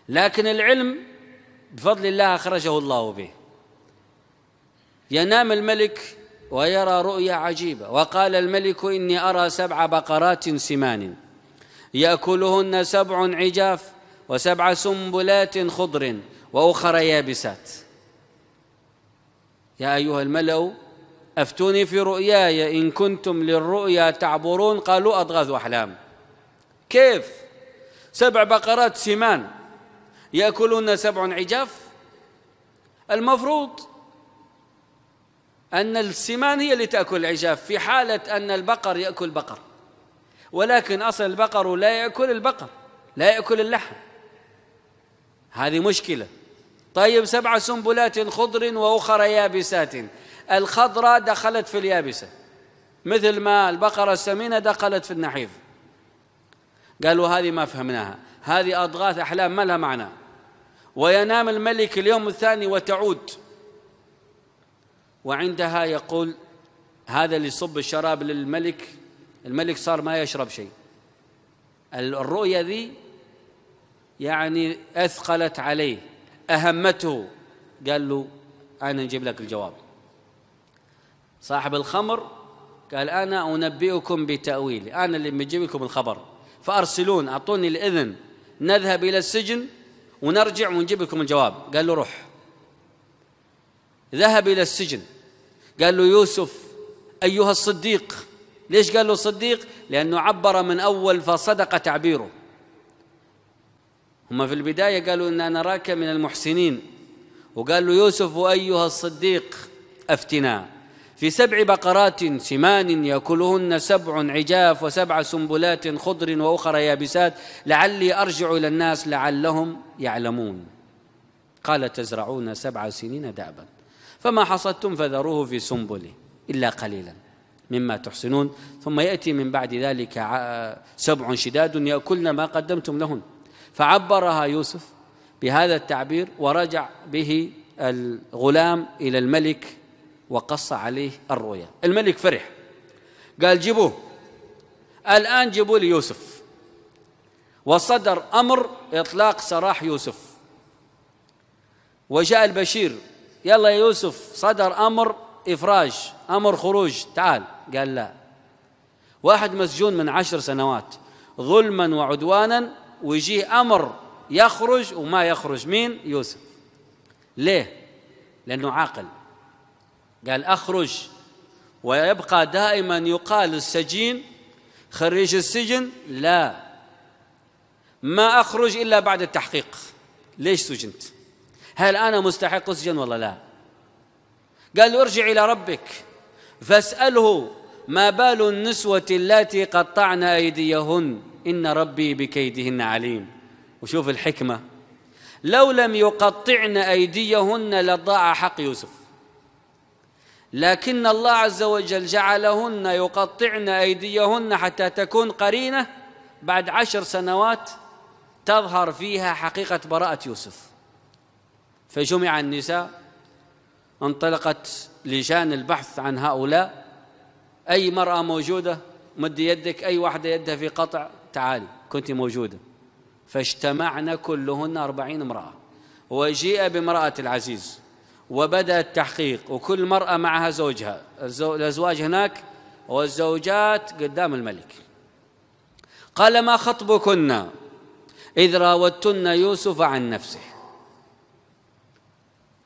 لكن العلم بفضل الله أخرجه الله به. ينام الملك ويرى رؤيا عجيبة، وقال الملك إني أرى سبع بقرات سمان يأكلهن سبع عجاف وسبع سنبلات خضر وأخرى يابسات. يا أيها الملأ أفتوني في رؤياي إن كنتم للرؤيا تعبرون قالوا أضغاث أحلام. كيف سبع بقرات سمان يأكلون سبع عجاف؟ المفروض أن السمان هي اللي تأكل العجاف في حالة أن البقر يأكل بقر، ولكن أصل البقر لا يأكل البقر، لا يأكل اللحم، هذه مشكلة. طيب سبع سنبلات خضر وأخرى يابسات، الخضراء دخلت في اليابسة مثل ما البقرة السمينة دخلت في النحيف. قالوا هذه ما فهمناها، هذه أضغاث أحلام ما لها معنى. وينام الملك اليوم الثاني وتعود، وعندها يقول هذا اللي يصب الشراب للملك، الملك صار ما يشرب شيء. الرؤية ذي يعني أثقلت عليه، أهمته. قال له أنا نجيب لك الجواب. صاحب الخمر قال أنا أنبئكم بتأويلي، أنا اللي بجيب لكم الخبر، فأرسلون أعطوني الإذن نذهب إلى السجن ونرجع ونجيب لكم الجواب. قال له روح. ذهب إلى السجن. قال له يوسف أيها الصديق. ليش قال له صديق؟ لأنه عبر من أول فصدق تعبيره. هم في البداية قالوا إنا نراك من المحسنين، وقال له يوسف أيها الصديق أفتنا في سبع بقرات سمان يأكلهن سبع عجاف وسبع سنبلات خضر وأخرى يابسات لعلي أرجع إلى الناس لعلهم يعلمون. قال تزرعون سبع سنين دابا فما حصدتم فذروه في سنبله إلا قليلا مما تحصنون. ثم يأتي من بعد ذلك سبع شداد يأكلن ما قدمتم لهن. فعبرها يوسف بهذا التعبير، ورجع به الغلام إلى الملك وقص عليه الرؤيا. الملك فرح، قال جيبوه الآن، جيبوا لي يوسف. وصدر أمر إطلاق سراح يوسف. وجاء البشير يلا يا يوسف صدر أمر إفراج، أمر خروج، تعال. قال لا. واحد مسجون من عشر سنوات ظلما وعدوانا ويجيه أمر يخرج وما يخرج، مين؟ يوسف. ليه؟ لأنه عاقل. قال أخرج، ويبقى دائما يقال السجين خريج السجن؟ لا، ما أخرج إلا بعد التحقيق. ليش سجنت؟ هل أنا مستحق السجن ولا لا؟ قال له ارجع إلى ربك فاسأله ما بال النسوة اللاتي قطعن أيديهن إن ربي بكيدهن عليم. وشوف الحكمة، لو لم يقطعن أيديهن لضاع حق يوسف، لكن الله عز وجل جعلهن يقطعن أيديهن حتى تكون قرينة بعد عشر سنوات تظهر فيها حقيقة براءة يوسف. فجمع النساء، انطلقت لجان البحث عن هؤلاء، أي مرأة موجودة مد يدك، أي واحدة يدها في قطع، تعالي كنت موجودة. فاجتمعن كلهن أربعين امرأة، وجيء بامرأة العزيز، وبدأ التحقيق، وكل مرأة معها زوجها، الأزواج هناك والزوجات قدام الملك. قال ما خطبكن إذ راودتن يوسف عن نفسه،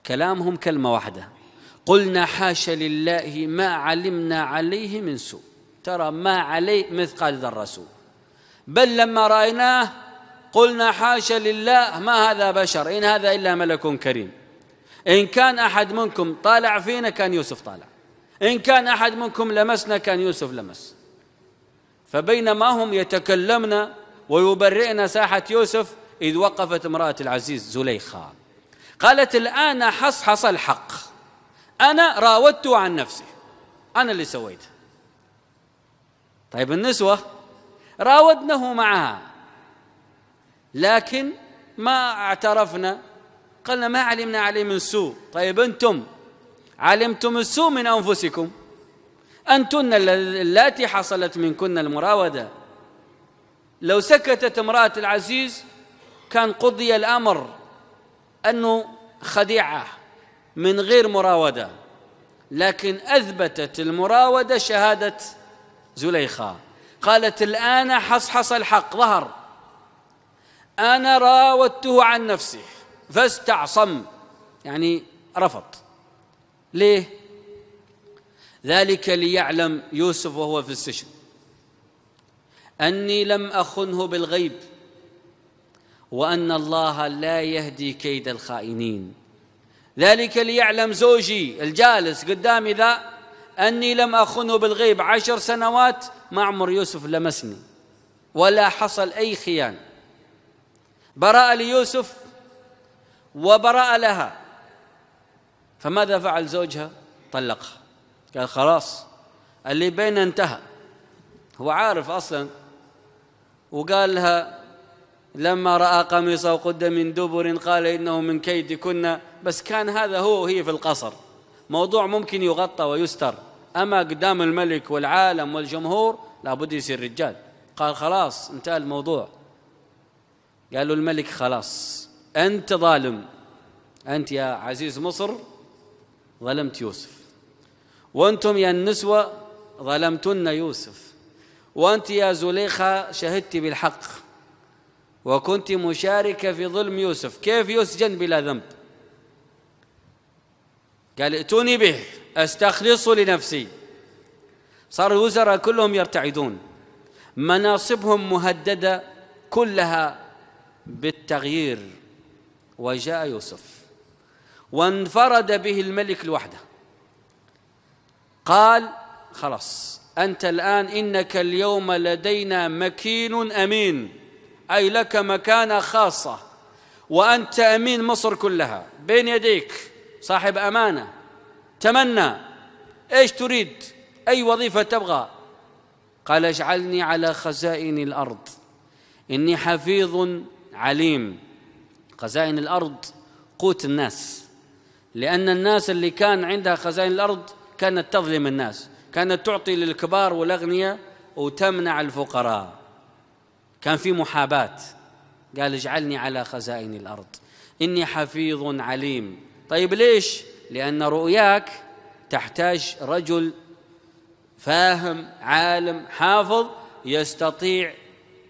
كلامهم كلمة واحدة، قلنا حاشا لله ما علمنا عليه من سوء، ترى ما عليه مثقال ذرة سوء، بل لما رأيناه قلنا حاشا لله ما هذا بشر إن هذا إلا ملك كريم. إن كان أحد منكم طالع فينا كان يوسف طالع، إن كان أحد منكم لمسنا كان يوسف لمس. فبينما هم يتكلمنا ويبرئنا ساحة يوسف إذ وقفت امرأة العزيز زليخا، قالت الآن حصحص الحق، أنا راودته عن نفسي، أنا اللي سويته. طيب النسوة راودنه معها، لكن ما اعترفنا، قلنا ما علمنا عليه من سوء. طيب أنتم علمتم السوء من أنفسكم، أنتن اللاتي حصلت منكن المراودة. لو سكتت امرأة العزيز كان قضي الأمر، أنه خديعة من غير مراودة، لكن أثبتت المراودة شهادة زليخا. قالت الآن حصحص الحق، ظهر، أنا راودته عن نفسي فاستعصم، يعني رفض. ليه؟ ذلك ليعلم يوسف وهو في السجن أني لم أخنه بالغيب وأن الله لا يهدي كيد الخائنين. ذلك ليعلم زوجي الجالس قدامي ذا أني لم أخنه بالغيب، عشر سنوات ما عمر يوسف لمسني ولا حصل أي خيانة. براءة ليوسف وبراء لها. فماذا فعل زوجها؟ طلقها. قال خلاص اللي بيننا انتهى، هو عارف أصلا. وقال لها لما رأى قميصه قد من دبر قال إنه من كيد كنا، بس كان هذا هو وهي في القصر، موضوع ممكن يغطى ويستر، أما قدام الملك والعالم والجمهور لابد يصير رجال. قال خلاص انتهى الموضوع. قالوا الملك خلاص أنت ظالم، أنت يا عزيز مصر ظلمت يوسف، وأنتم يا النسوة ظلمتن يوسف، وأنت يا زليخة شهدت بالحق وكنت مشاركة في ظلم يوسف، كيف يسجن بلا ذنب؟ قال ائتوني به أستخلصه لنفسي. صار الوزراء كلهم يرتعدون، مناصبهم مهددة كلها بالتغيير. وجاء يوسف وانفرد به الملك لوحده. قال خلاص أنت الآن إنك اليوم لدينا مكين أمين، أي لك مكانة خاصة، وأنت أمين مصر كلها بين يديك، صاحب أمانة، تمنى إيش تريد، أي وظيفة تبغى. قال اجعلني على خزائن الأرض إني حفيظ عليم. خزائن الأرض قوت الناس، لأن الناس اللي كان عندها خزائن الأرض كانت تظلم الناس، كانت تعطي للكبار والأغنياء وتمنع الفقراء، كان في محاباة. قال اجعلني على خزائن الأرض إني حفيظ عليم. طيب ليش؟ لأن رؤياك تحتاج رجل فاهم عالم حافظ يستطيع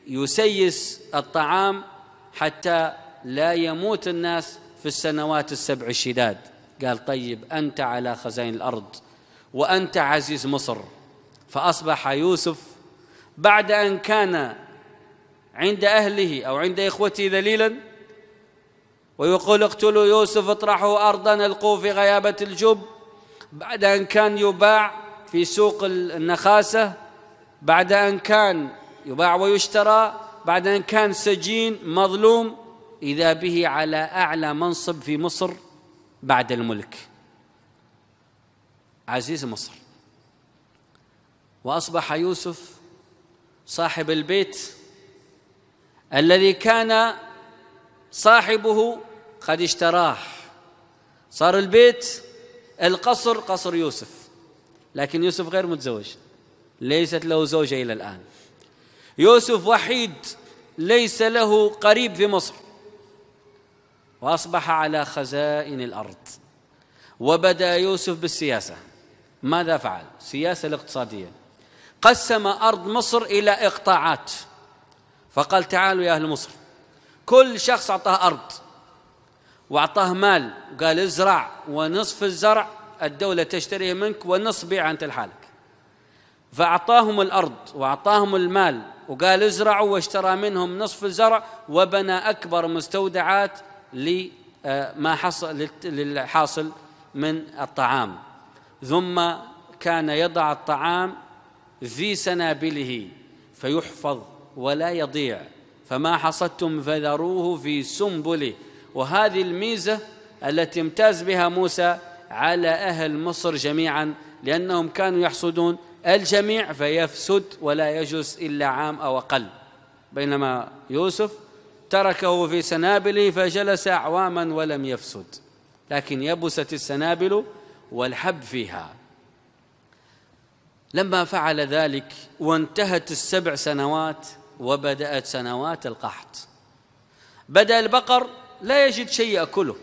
يسيس الطعام حتى لا يموت الناس في السنوات السبع الشداد. قال طيب أنت على خزائن الأرض وأنت عزيز مصر. فأصبح يوسف بعد أن كان عند أهله أو عند إخوته ذليلا ويقول اقتلوا يوسف اطرحوا أرضا ألقوه في غيابة الجب، بعد أن كان يباع في سوق النخاسة، بعد أن كان يباع ويشترى، بعد أن كان سجين مظلوم، إذا به على أعلى منصب في مصر بعد الملك، عزيز مصر. وأصبح يوسف صاحب البيت الذي كان صاحبه قد اشتراه، صار البيت القصر قصر يوسف، لكن يوسف غير متزوج، ليست له زوجة إلى الآن، يوسف وحيد ليس له قريب في مصر، وأصبح على خزائن الأرض. وبدأ يوسف بالسياسة. ماذا فعل؟ السياسة الاقتصادية، قسم أرض مصر إلى إقطاعات، فقال تعالوا يا أهل مصر، كل شخص أعطاه أرض وأعطاه مال وقال ازرع، ونصف الزرع الدولة تشتريه منك ونصف بيعه أنت لحالك. فأعطاهم الأرض وأعطاهم المال وقال ازرعوا، واشترى منهم نصف الزرع وبنى أكبر مستودعات لما حصل للحاصل من الطعام، ثم كان يضع الطعام في سنابله فيحفظ ولا يضيع، فما حصدتم فذروه في سنبله. وهذه الميزة التي امتاز بها موسى على أهل مصر جميعا، لأنهم كانوا يحصدون الجميع فيفسد ولا يجوز إلا عام أو أقل، بينما يوسف تركه في سنابله فجلس أعواما ولم يفسد، لكن يبست السنابل والحب فيها. لما فعل ذلك وانتهت السبع سنوات وبدأت سنوات القحط، بدأ البقر لا يجد شيء يأكله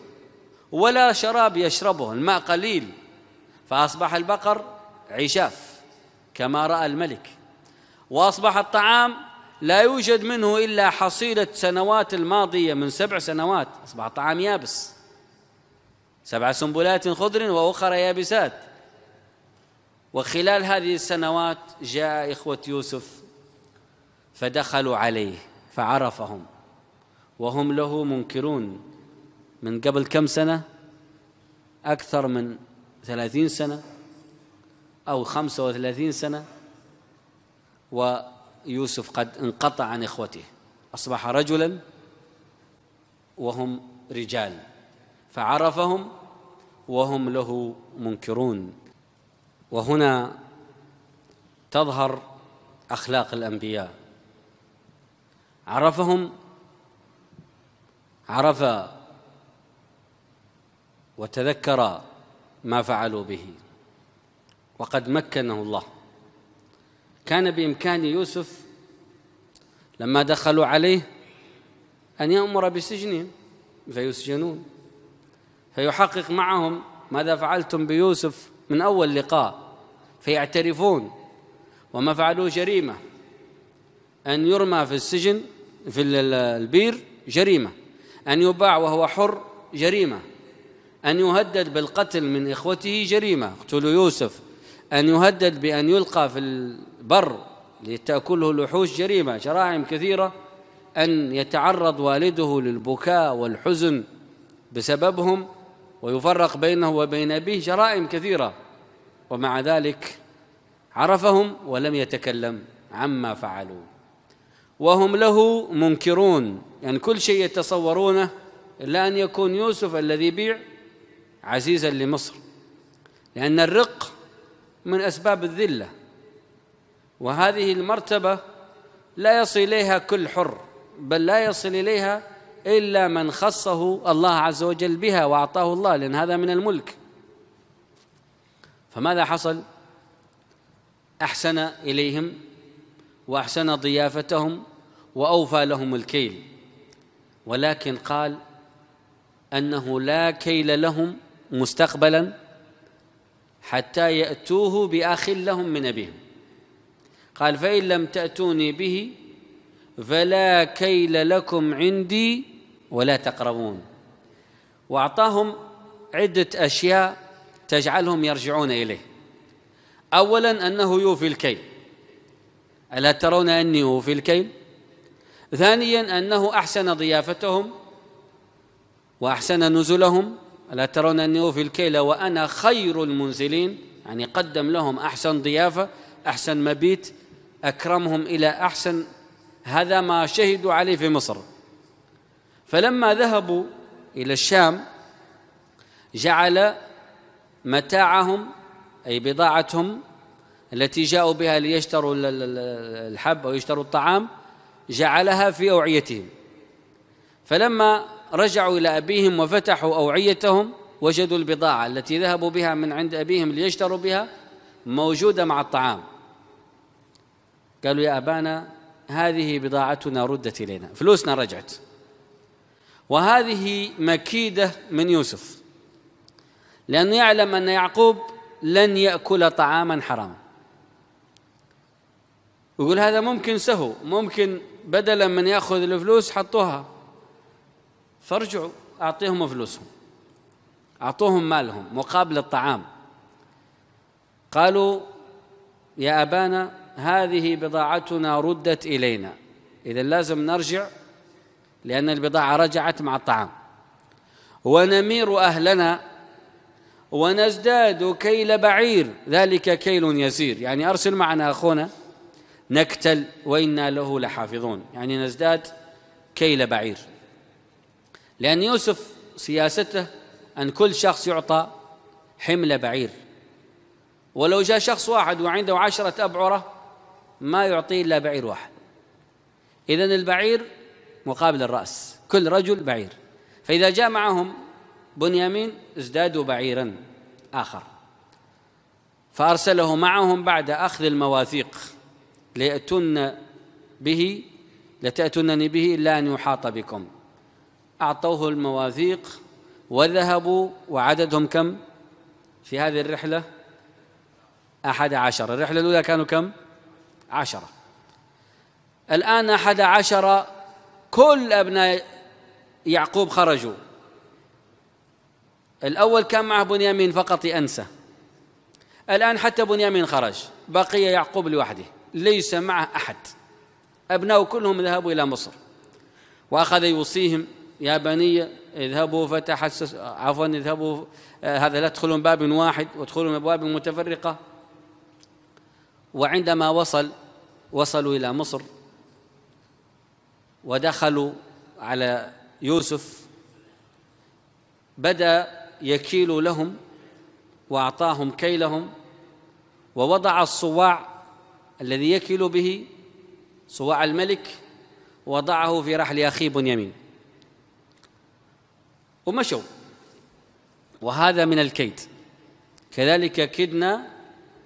ولا شراب يشربه، الماء قليل، فأصبح البقر عجاف كما رأى الملك، وأصبح الطعام لا يوجد منه إلا حصيلة سنوات الماضية من سبع سنوات، أصبح الطعام يابس، سبع سنبلات خضر وأخرى يابسات. وخلال هذه السنوات جاء إخوة يوسف فدخلوا عليه فعرفهم وهم له منكرون. من قبل كم سنة؟ أكثر من ثلاثين سنة أو خمسة وثلاثين سنة، ويوسف قد انقطع عن إخوته، أصبح رجلا وهم رجال، فعرفهم وهم له منكرون. وهنا تظهر أخلاق الأنبياء. عرفهم، عرف وتذكر ما فعلوا به، وقد مكنه الله. كان بإمكان يوسف لما دخلوا عليه أن يأمر بسجنهم فيسجنون، فيحقق معهم ماذا فعلتم بيوسف من أول لقاء، فيعترفون، وما فعلوه جريمة، أن يرمى في السجن في البير جريمة، أن يباع وهو حر جريمة، أن يهدد بالقتل من إخوته جريمة، اقتلوا يوسف، أن يهدد بأن يلقى في البر لتأكله الوحوش جريمة، جرائم كثيرة، أن يتعرض والده للبكاء والحزن بسببهم ويفرق بينه وبين أبيه، جرائم كثيرة، ومع ذلك عرفهم ولم يتكلم عما فعلوا وهم له منكرون. يعني كل شيء يتصورونه إلا أن يكون يوسف الذي بيع عزيزا لمصر، لأن الرق من أسباب الذلة، وهذه المرتبة لا يصل إليها كل حر، بل لا يصل إليها إلا من خصه الله عز وجل بها وأعطاه الله، لأن هذا من الملك. فماذا حصل؟ أحسن إليهم وأحسن ضيافتهم وأوفى لهم الكيل، ولكن قال أنه لا كيل لهم مستقبلا حتى يأتوه بأخ لهم من أبيهم. قال فإن لم تأتوني به فلا كيل لكم عندي ولا تقربون. وأعطاهم عدة أشياء تجعلهم يرجعون إليه. أولا أنه يوفي الكيل، ألا ترون أني أوفي الكيل؟ ثانيا أنه أحسن ضيافتهم وأحسن نزلهم، ألا ترون أني أوفي الكيل وأنا خير المنزلين، يعني قدم لهم أحسن ضيافة، أحسن مبيت، أكرمهم إلى أحسن، هذا ما شهدوا عليه في مصر. فلما ذهبوا إلى الشام جعل متاعهم أي بضاعتهم التي جاءوا بها ليشتروا الحب أو يشتروا الطعام جعلها في أوعيتهم. فلما رجعوا إلى أبيهم وفتحوا أوعيتهم وجدوا البضاعة التي ذهبوا بها من عند أبيهم ليشتروا بها موجودة مع الطعام. قالوا يا أبانا هذه بضاعتنا ردت إلينا، فلوسنا رجعت، وهذه مكيدة من يوسف لأنه يعلم أن يعقوب لن يأكل طعاما حراما. يقول هذا ممكن سهو، ممكن بدلا من يأخذ الفلوس حطوها، فارجعوا أعطيهم فلوسهم، أعطوهم مالهم مقابل الطعام. قالوا يا أبانا هذه بضاعتنا ردت إلينا، إذا لازم نرجع لأن البضاعة رجعت مع الطعام، ونمير أهلنا ونزداد كيل بعير ذلك كيل يسير، يعني أرسل معنا أخونا نكتل وإنا له لحافظون، يعني نزداد كيل بعير. لأن يوسف سياسته أن كل شخص يعطى حمل بعير، ولو جاء شخص واحد وعنده عشرة أبعرة ما يعطيه إلا بعير واحد. إذن البعير مقابل الرأس، كل رجل بعير، فإذا جاء معهم بنيامين ازدادوا بعيرا آخر، فأرسله معهم بعد أخذ المواثيق ليأتون به لتأتونني به إلا أن يحاط بكم. أعطوه المواثيق وذهبوا، وعددهم كم في هذه الرحلة؟ أحد عشر. الرحلة الأولى كانوا كم؟ عشرة. الآن أحد عشر، كل أبناء يعقوب خرجوا. الأول كان معه بنيامين فقط يأنسه، الآن حتى بنيامين خرج، بقي يعقوب لوحده ليس معه أحد، أبناؤه كلهم ذهبوا إلى مصر. وأخذ يوصيهم يا بني اذهبوا فتحسسوا، عفوا اذهبوا هذا لا تدخلوا من باب واحد وادخلوا من أبواب متفرقة. وعندما وصل وصلوا إلى مصر ودخلوا على يوسف بدأ يكيل لهم وأعطاهم كيلهم، ووضع الصواع الذي يكيل به صواع الملك وضعه في رحل أخيه بنيامين ومشوا. وهذا من الكيد. كذلك كدنا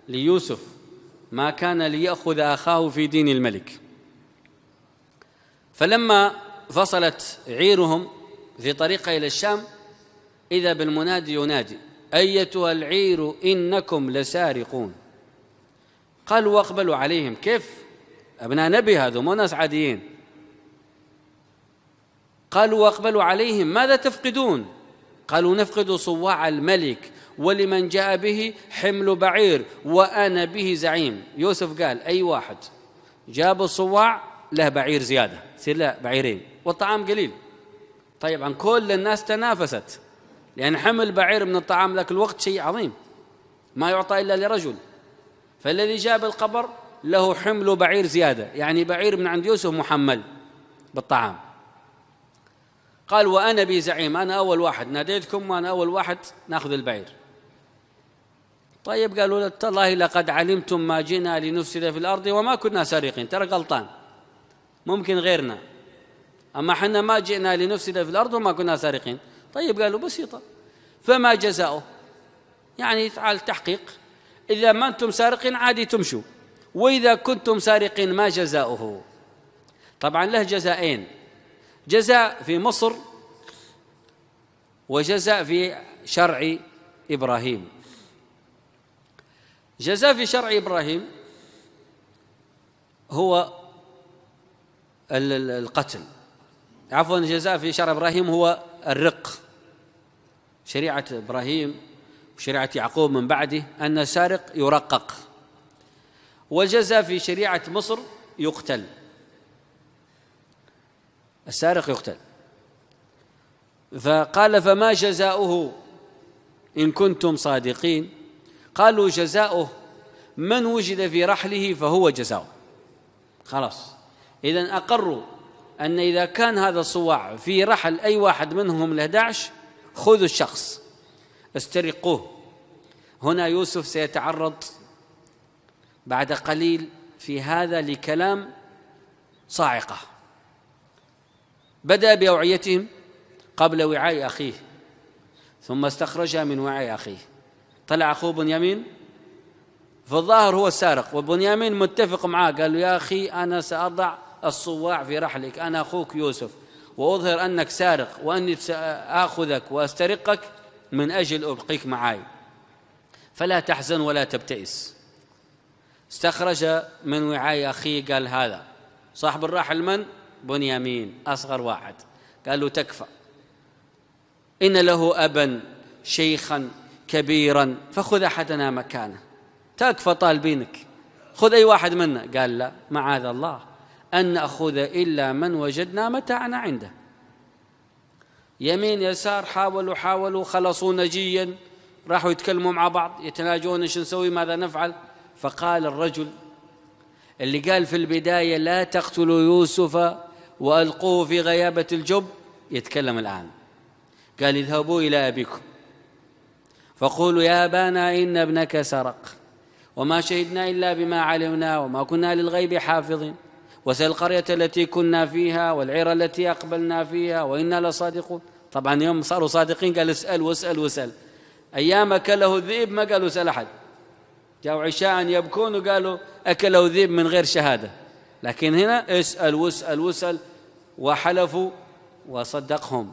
ليوسف ما كان ليأخذ أخاه في دين الملك. فلما فصلت عيرهم في طريقه إلى الشام إذا بالمنادي ينادي أيتها العير إنكم لسارقون. قالوا واقبلوا عليهم، كيف أبناء نبي هذو مو ناس عاديين. قالوا واقبلوا عليهم ماذا تفقدون؟ قالوا نفقد صواع الملك ولمن جاء به حمل بعير وأنا به زعيم. يوسف قال أي واحد جاب الصواع له بعير زيادة يصير له بعيرين والطعام قليل. طيب عن كل الناس تنافست، لأن حمل بعير من الطعام ذاك الوقت شيء عظيم ما يعطى إلا لرجل، فالذي جاب القبر له حمل بعير زيادة، يعني بعير من عند يوسف محمل بالطعام. قال وأنا بي زعيم، أنا أول واحد ناديتكم وأنا أول واحد نأخذ البعير. طيب قالوا تالله لقد علمتم ما جئنا لنفسد في الأرض وما كنا سارقين، ترى غلطان، ممكن غيرنا، أما حنا ما جئنا لنفسد في الأرض وما كنا سارقين. طيب قالوا بسيطة، فما جزاؤه؟ يعني تعال تحقيق، إذا ما أنتم سارقين عادي تمشوا، وإذا كنتم سارقين ما جزاؤه؟ طبعا له جزائين، جزاء في مصر وجزاء في شرع إبراهيم. جزاء في شرع إبراهيم هو القتل، عفوا جزاء في شرع إبراهيم هو الرق. شريعة إبراهيم وشريعة يعقوب من بعده أن السارق يرقق، والجزاء في شريعة مصر يقتل، السارق يقتل. فقال فما جزاؤه إن كنتم صادقين؟ قالوا جزاؤه من وجد في رحله فهو جزاؤه. خلاص، إذن أقروا أن إذا كان هذا الصواع في رحل أي واحد منهم الأحد عشر خذوا الشخص استرقوه. هنا يوسف سيتعرض بعد قليل في هذا لكلام صاعقة، بدأ بأوعيتهم قبل وعاء أخيه، ثم استخرجها من وعاء أخيه، طلع أخوه بنيامين. فالظاهر هو السارق، وبنيامين متفق معاه، قال له يا أخي أنا سأضع الصواع في رحلك، أنا أخوك يوسف، وأظهر أنك سارق وأني سأخذك وأسترقك من أجل أبقيك معاي، فلا تحزن ولا تبتئس. استخرج من وعاء أخيه، قال هذا صاحب الرحل من؟ بنيامين، أصغر واحد. قال له تكفى، إن له أبا شيخا كبيرا فخذ أحدنا مكانه، تكفى طالبينك، خذ أي واحد منا. قال لا، معاذ الله أن نأخذ إلا من وجدنا متاعنا عنده. يمين يسار حاولوا حاولوا خلصوا نجيا، راحوا يتكلموا مع بعض، يتناجون ايش نسوي، ماذا نفعل. فقال الرجل اللي قال في البداية لا تقتلوا يوسف وألقوه في غيابة الجب يتكلم الآن. قال اذهبوا إلى أبيكم فقولوا يا أبانا إن ابنك سرق وما شهدنا إلا بما علمنا وما كنا للغيب حافظين، وسل القرية التي كنا فيها والعير التي أقبلنا فيها وإنا لصادقون. طبعا يوم صاروا صادقين قال اسأل واسأل واسأل. أيام أكله الذئب ما قالوا اسأل أحد، جاءوا عشاء يبكون وقالوا أكله ذئب من غير شهادة، لكن هنا اسأل واسأل واسأل، وحلفوا وصدقهم.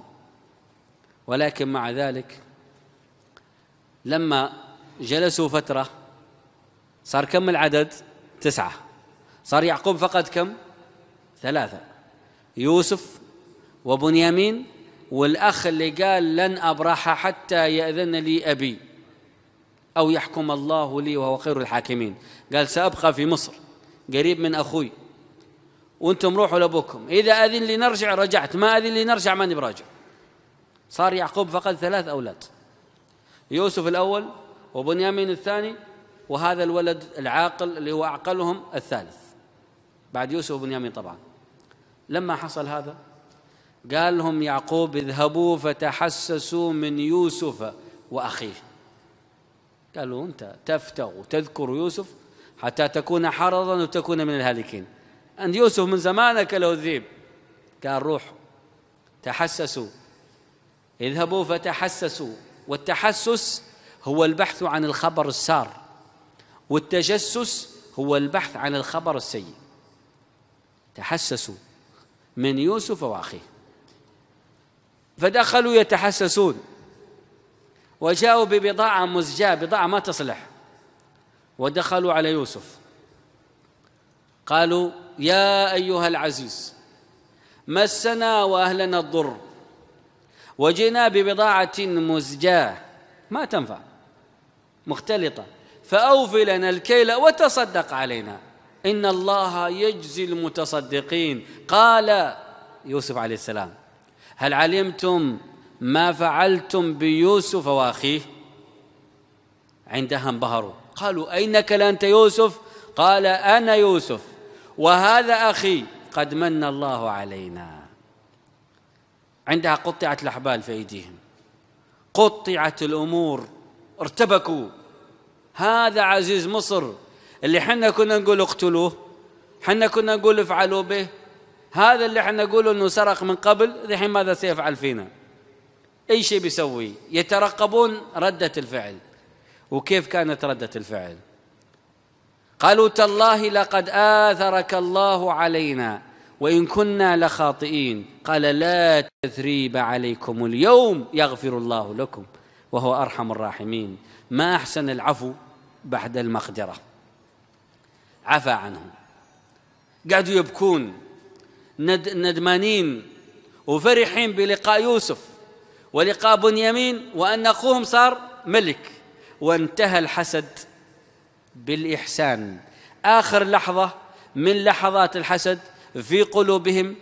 ولكن مع ذلك لما جلسوا فترة صار كم العدد؟ تسعة. صار يعقوب فقد كم؟ ثلاثة، يوسف وبنيامين والأخ اللي قال لن أبرح حتى يأذن لي أبي أو يحكم الله لي وهو خير الحاكمين. قال سأبقى في مصر قريب من أخوي، وأنتم روحوا لأبوكم، إذا أذن لي نرجع رجعت، ما أذن لي نرجع ماني براجع. صار يعقوب فقد ثلاث أولاد، يوسف الأول وبنيامين الثاني، وهذا الولد العاقل اللي هو أعقلهم الثالث بعد يوسف وبنيامين طبعا. لما حصل هذا قال لهم يعقوب اذهبوا فتحسسوا من يوسف وأخيه. قالوا أنت تفتى وتذكر يوسف حتى تكون حرضا وتكون من الهالكين، أن يوسف من زمانك لو ذيب. قال روح تحسسوا، اذهبوا فتحسسوا. والتحسس هو البحث عن الخبر السار، والتجسس هو البحث عن الخبر السيء. تحسسوا من يوسف وأخيه، فدخلوا يتحسسون وجاءوا ببضاعة مزجاة، بضاعة ما تصلح، ودخلوا على يوسف قالوا يا أيها العزيز مسنا وأهلنا الضر وجئنا ببضاعة مزجاة ما تنفع مختلطة فأوف لنا الكيل وتصدق علينا إن الله يجزي المتصدقين. قال يوسف عليه السلام هل علمتم ما فعلتم بيوسف وأخيه؟ عندها انبهروا، قالوا أينك لأنت يوسف؟ قال أنا يوسف وهذا أخي قد من الله علينا. عندها قطعت الأحبال في أيديهم، قطعت الأمور، ارتبكوا. هذا عزيز مصر اللي حنا كنا نقول اقتلوه، حنا كنا نقول افعلوا به، هذا اللي حنا نقوله أنه سرق من قبل، الحين ماذا سيفعل فينا؟ أي شيء بيسوي. يترقبون ردة الفعل، وكيف كانت ردة الفعل. قالوا تالله لقد آثرك الله علينا وإن كنا لخاطئين. قال لا تثريب عليكم اليوم يغفر الله لكم وهو أرحم الراحمين. ما أحسن العفو بعد المقدرة. عفى عنهم، قعدوا يبكون ند ندمانين، وفرحين بلقاء يوسف ولقاء بنيامين وأن أخوهم صار ملك. وانتهى الحسد بالإحسان. آخر لحظة من لحظات الحسد في قلوبهم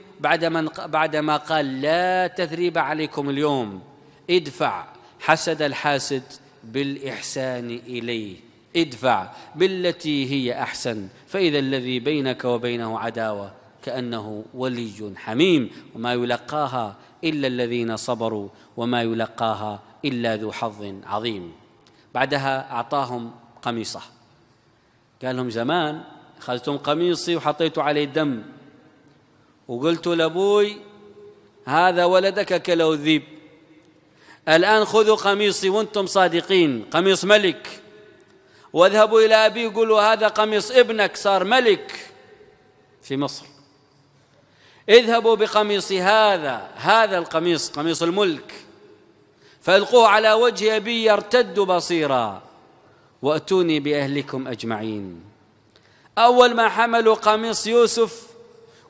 بعدما قال لا تثريب عليكم اليوم، ادفع حسد الحاسد بالإحسان إليه، ادفع بالتي هي أحسن، فإذا الذي بينك وبينه عداوة كأنه ولي حميم، وما يلقاها إلا الذين صبروا وما يلقاها إلا ذو حظ عظيم. بعدها أعطاهم قميصه، قال لهم زمان أخذتم قميصي وحطيتوا عليه دم وقلتوا لأبوي هذا ولدك كلوذيب، الآن خذوا قميصي وأنتم صادقين، قميص ملك، واذهبوا إلى أبي قولوا هذا قميص ابنك صار ملك في مصر، اذهبوا بقميصي هذا، هذا القميص قميص الملك، فألقوه على وجه أبي يرتد بصيرا، وأتوني بأهلكم أجمعين. أول ما حملوا قميص يوسف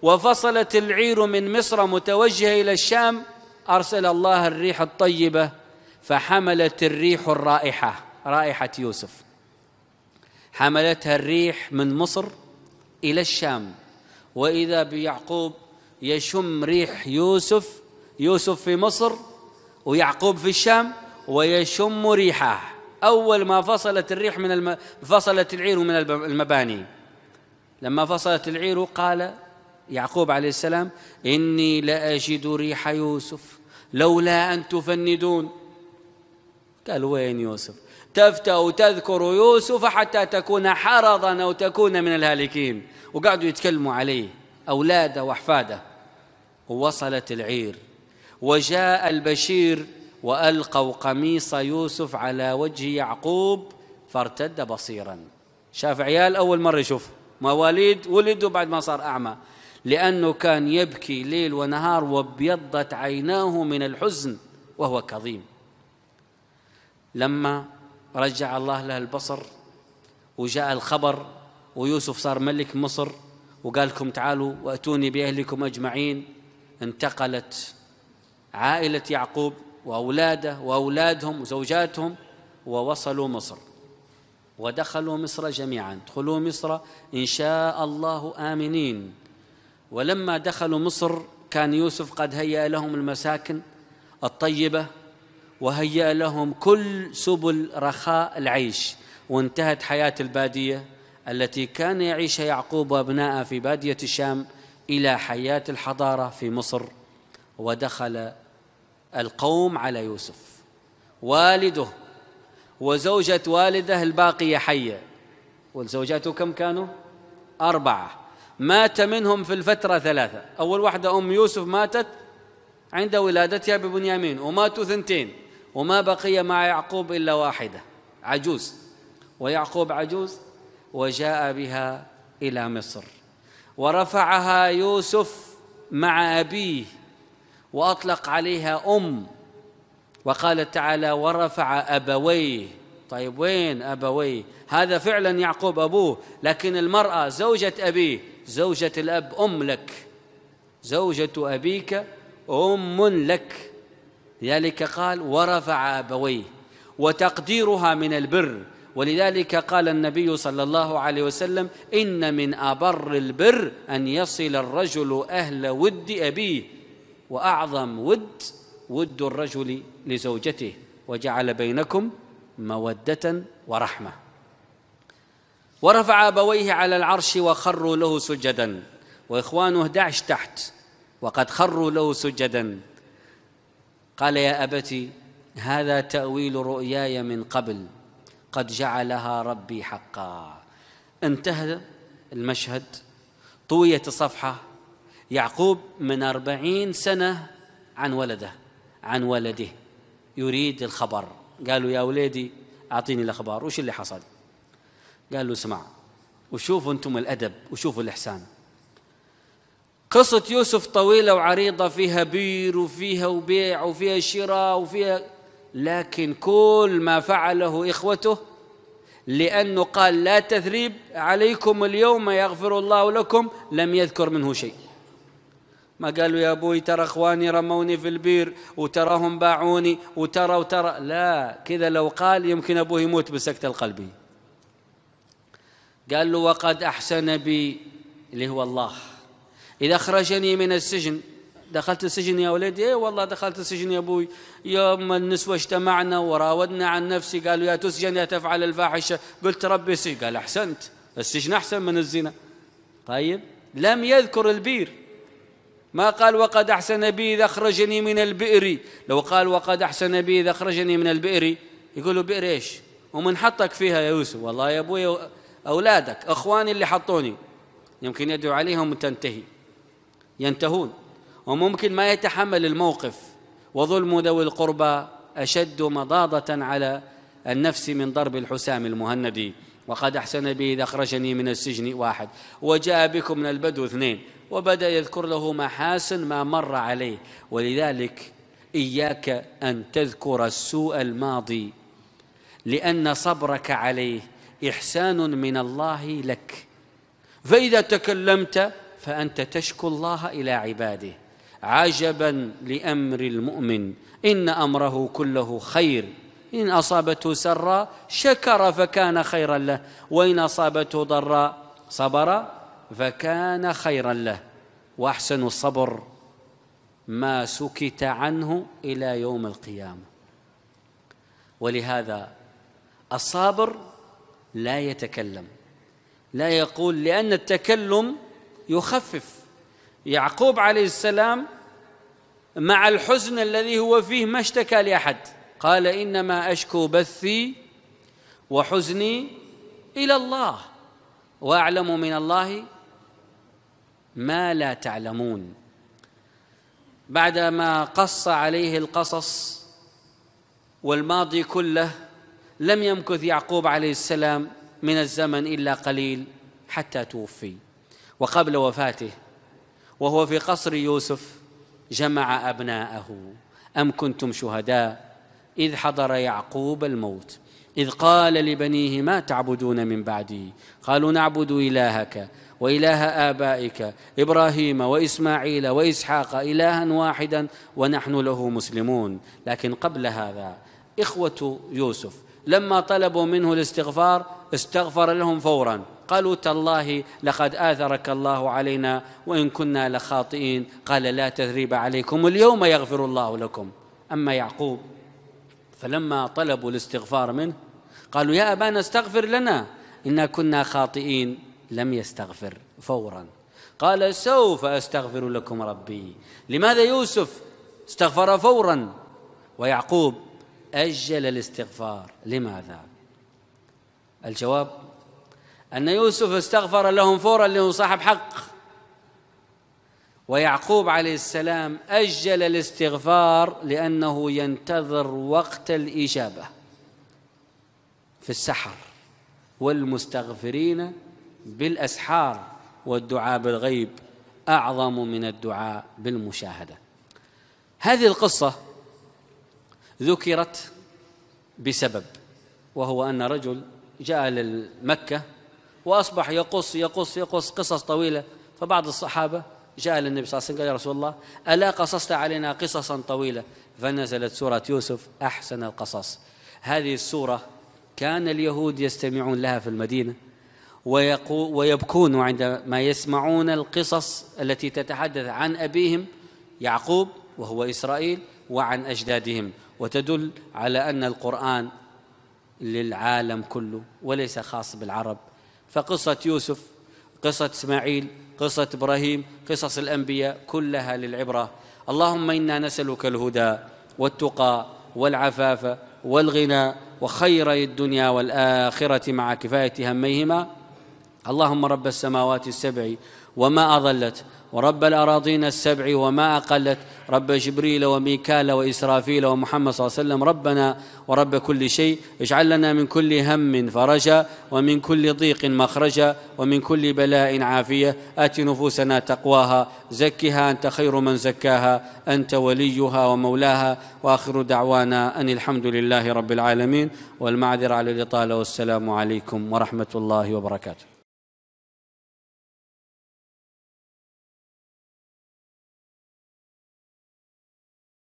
وفصلت العير من مصر متوجهة إلى الشام، أرسل الله الريح الطيبة فحملت الريح الرائحة، رائحة يوسف حملتها الريح من مصر إلى الشام، وإذا بيعقوب يشم ريح يوسف، يوسف في مصر ويعقوب في الشام ويشم ريحه. أول ما فصلت الريح من الم... فصلت العير من المباني، لما فصلت العير قال يعقوب عليه السلام إني لأجد ريح يوسف لولا أن تفندون. قال وين يوسف؟ تفتأ تذكر يوسف حتى تكون حرضا أو تكون من الهالكين. وقعدوا يتكلموا عليه أولاده وأحفاده. ووصلت العير وجاء البشير وألقوا قميص يوسف على وجه يعقوب فارتد بصيرا. شاف عيال أول مرة يشوف، مواليد ولدوا بعد ما صار أعمى، لأنه كان يبكي ليل ونهار وابيضت عيناه من الحزن وهو كظيم. لما رجع الله له البصر وجاء الخبر ويوسف صار ملك مصر وقال لكم تعالوا وأتوني بأهلكم أجمعين، انتقلت عائلة يعقوب وأولاده وأولادهم وزوجاتهم ووصلوا مصر ودخلوا مصر جميعا. ادخلوا مصر إن شاء الله آمنين. ولما دخلوا مصر كان يوسف قد هيأ لهم المساكن الطيبة وهيأ لهم كل سبل رخاء العيش، وانتهت حياة البادية التي كان يعيشها يعقوب وأبنائه في بادية الشام إلى حياة الحضارة في مصر. ودخل القوم على يوسف، والده وزوجة والده الباقية حية، وزوجاته كم كانوا؟ أربعة، مات منهم في الفترة ثلاثة. أول واحدة أم يوسف ماتت عند ولادتها ببنيامين، وماتوا ثنتين، وما بقي مع يعقوب إلا واحدة عجوز، ويعقوب عجوز. وجاء بها إلى مصر ورفعها يوسف مع أبيه وأطلق عليها أم، وقال تعالى ورفع أبويه. طيب وين أبويه؟ هذا فعلا يعقوب أبوه، لكن المرأة زوجة أبيه، زوجة الأب أم لك، زوجة أبيك أم لك، لذلك قال ورفع أبويه، وتقديرها من البر. ولذلك قال النبي صلى الله عليه وسلم إن من أبر البر أن يصل الرجل أهل ود أبيه، وأعظم ود ود الرجل لزوجته، وجعل بينكم مودة ورحمة. ورفع أبويه على العرش وخروا له سجدا، وإخوانه أحد عشر تحت وقد خروا له سجدا. قال يا أبتي هذا تأويل رؤياي من قبل قد جعلها ربي حقا. انتهى المشهد، طويت الصفحة. يعقوب من أربعين سنة عن ولده عن ولده يريد الخبر. قالوا يا ولدي أعطيني الأخبار، وش اللي حصل؟ قال له اسمع وشوفوا أنتم الأدب وشوفوا الإحسان. قصة يوسف طويلة وعريضة، فيها بير وفيها وبيع وفيها شراء وفيها، لكن كل ما فعله إخوته، لأنه قال لا تثريب عليكم اليوم يغفر الله لكم، لم يذكر منه شيء. ما قالوا يا أبوي ترى إخواني رموني في البير، وتراهم باعوني، وترى وترى، لا، كذا لو قال يمكن أبوه يموت بالسكتة القلبية. قال له وقد أحسن بي، اللي هو الله، إذا أخرجني من السجن. دخلت السجن يا ولدي؟ إيه والله دخلت السجن يا أبوي، يوم النسوة اجتمعنا وراودنا عن نفسي، قالوا يا تسجن يا تفعل الفاحشة، قلت ربي سجن. قال أحسنت، السجن أحسن من الزنا. طيب، لم يذكر البير، ما قال وقد أحسن بي إذا أخرجني من البئر. لو قال وقد أحسن بي إذا أخرجني من البئر، يقولوا بئر إيش ومن حطك فيها يا يوسف؟ والله يا أبوي أولادك أخواني اللي حطوني، يمكن يدعو عليهم وتنتهي، ينتهون، وممكن ما يتحمل الموقف. وظلم ذوي القربى أشد مضاضة على النفس من ضرب الحسام المهندي. وقد أحسن بي إذا أخرجني من السجن، واحد، وجاء بكم من البدو، اثنين، وبدأ يذكر له محاسن ما مر عليه. ولذلك إياك أن تذكر السوء الماضي، لأن صبرك عليه إحسان من الله لك. فإذا تكلمت فأنت تشكو الله إلى عباده. عجبا لأمر المؤمن إن أمره كله خير، إن أصابته سرا شكر فكان خيرا له، وإن أصابته ضرا صبر فكان خيرا له. وأحسن الصبر ما سكت عنه إلى يوم القيامة. ولهذا الصابر لا يتكلم، لا يقول، لأن التكلم يخفف. يعقوب عليه السلام مع الحزن الذي هو فيه ما اشتكى لأحد، قال إنما أشكو بثي وحزني إلى الله وأعلم من الله ما لا تعلمون. بعدما قص عليه القصص والماضي كله، لم يمكث يعقوب عليه السلام من الزمن إلا قليل حتى توفي. وقبل وفاته وهو في قصر يوسف جمع أبناءه. أم كنتم شهداء إذ حضر يعقوب الموت إذ قال لبنيه ما تعبدون من بعدي؟ قالوا نعبد إلهك وإله آبائك إبراهيم وإسماعيل وإسحاق إلها واحدا ونحن له مسلمون. لكن قبل هذا إخوة يوسف لما طلبوا منه الاستغفار استغفر لهم فورا، قالوا تالله لقد آثرك الله علينا وإن كنا لخاطئين. قال لا تثريب عليكم اليوم يغفر الله لكم. أما يعقوب فلما طلبوا الاستغفار منه قالوا يا أبانا استغفر لنا إنا كنا خاطئين، لم يستغفر فورا، قال سوف أستغفر لكم ربي. لماذا يوسف استغفر فورا ويعقوب أجل الاستغفار؟ لماذا؟ الجواب أن يوسف استغفر لهم فورا لأنه صاحب حق، ويعقوب عليه السلام أجل الاستغفار لأنه ينتظر وقت الإجابة. في السحر والمستغفرين بالأسحار والدعاء بالغيب أعظم من الدعاء بالمشاهدة. هذه القصة ذكرت بسبب، وهو أن رجل جاء لمكة وأصبح يقص يقص يقص قصص طويلة. فبعض الصحابة جاء للنبي صلى الله عليه وسلم قال يا رسول الله ألا قصصت علينا قصصا طويلة؟ فنزلت سورة يوسف أحسن القصص. هذه السورة كان اليهود يستمعون لها في المدينة ويبكون عندما يسمعون القصص التي تتحدث عن أبيهم يعقوب وهو إسرائيل وعن أجدادهم، وتدل على أن القرآن للعالم كله وليس خاص بالعرب. فقصة يوسف، قصة إسماعيل، قصة إبراهيم، قصص الأنبياء كلها للعبرة. اللهم إنا نسألك الهدى والتقى والعفاف والغنى وخيري الدنيا والآخرة مع كفاية هميهما اللهم رب السماوات السبع وما أضلت، ورب الأراضين السبع وما أقلت، رب جبريل وميكال وإسرافيل ومحمد صلى الله عليه وسلم، ربنا ورب كل شيء، اجعل لنا من كل هم فرجا، ومن كل ضيق مخرجا، ومن كل بلاء عافية. آت نفوسنا تقواها، زكها أنت خير من زكاها، أنت وليها ومولاها. وآخر دعوانا أن الحمد لله رب العالمين، والمعذرة على الإطالة، والسلام عليكم ورحمة الله وبركاته.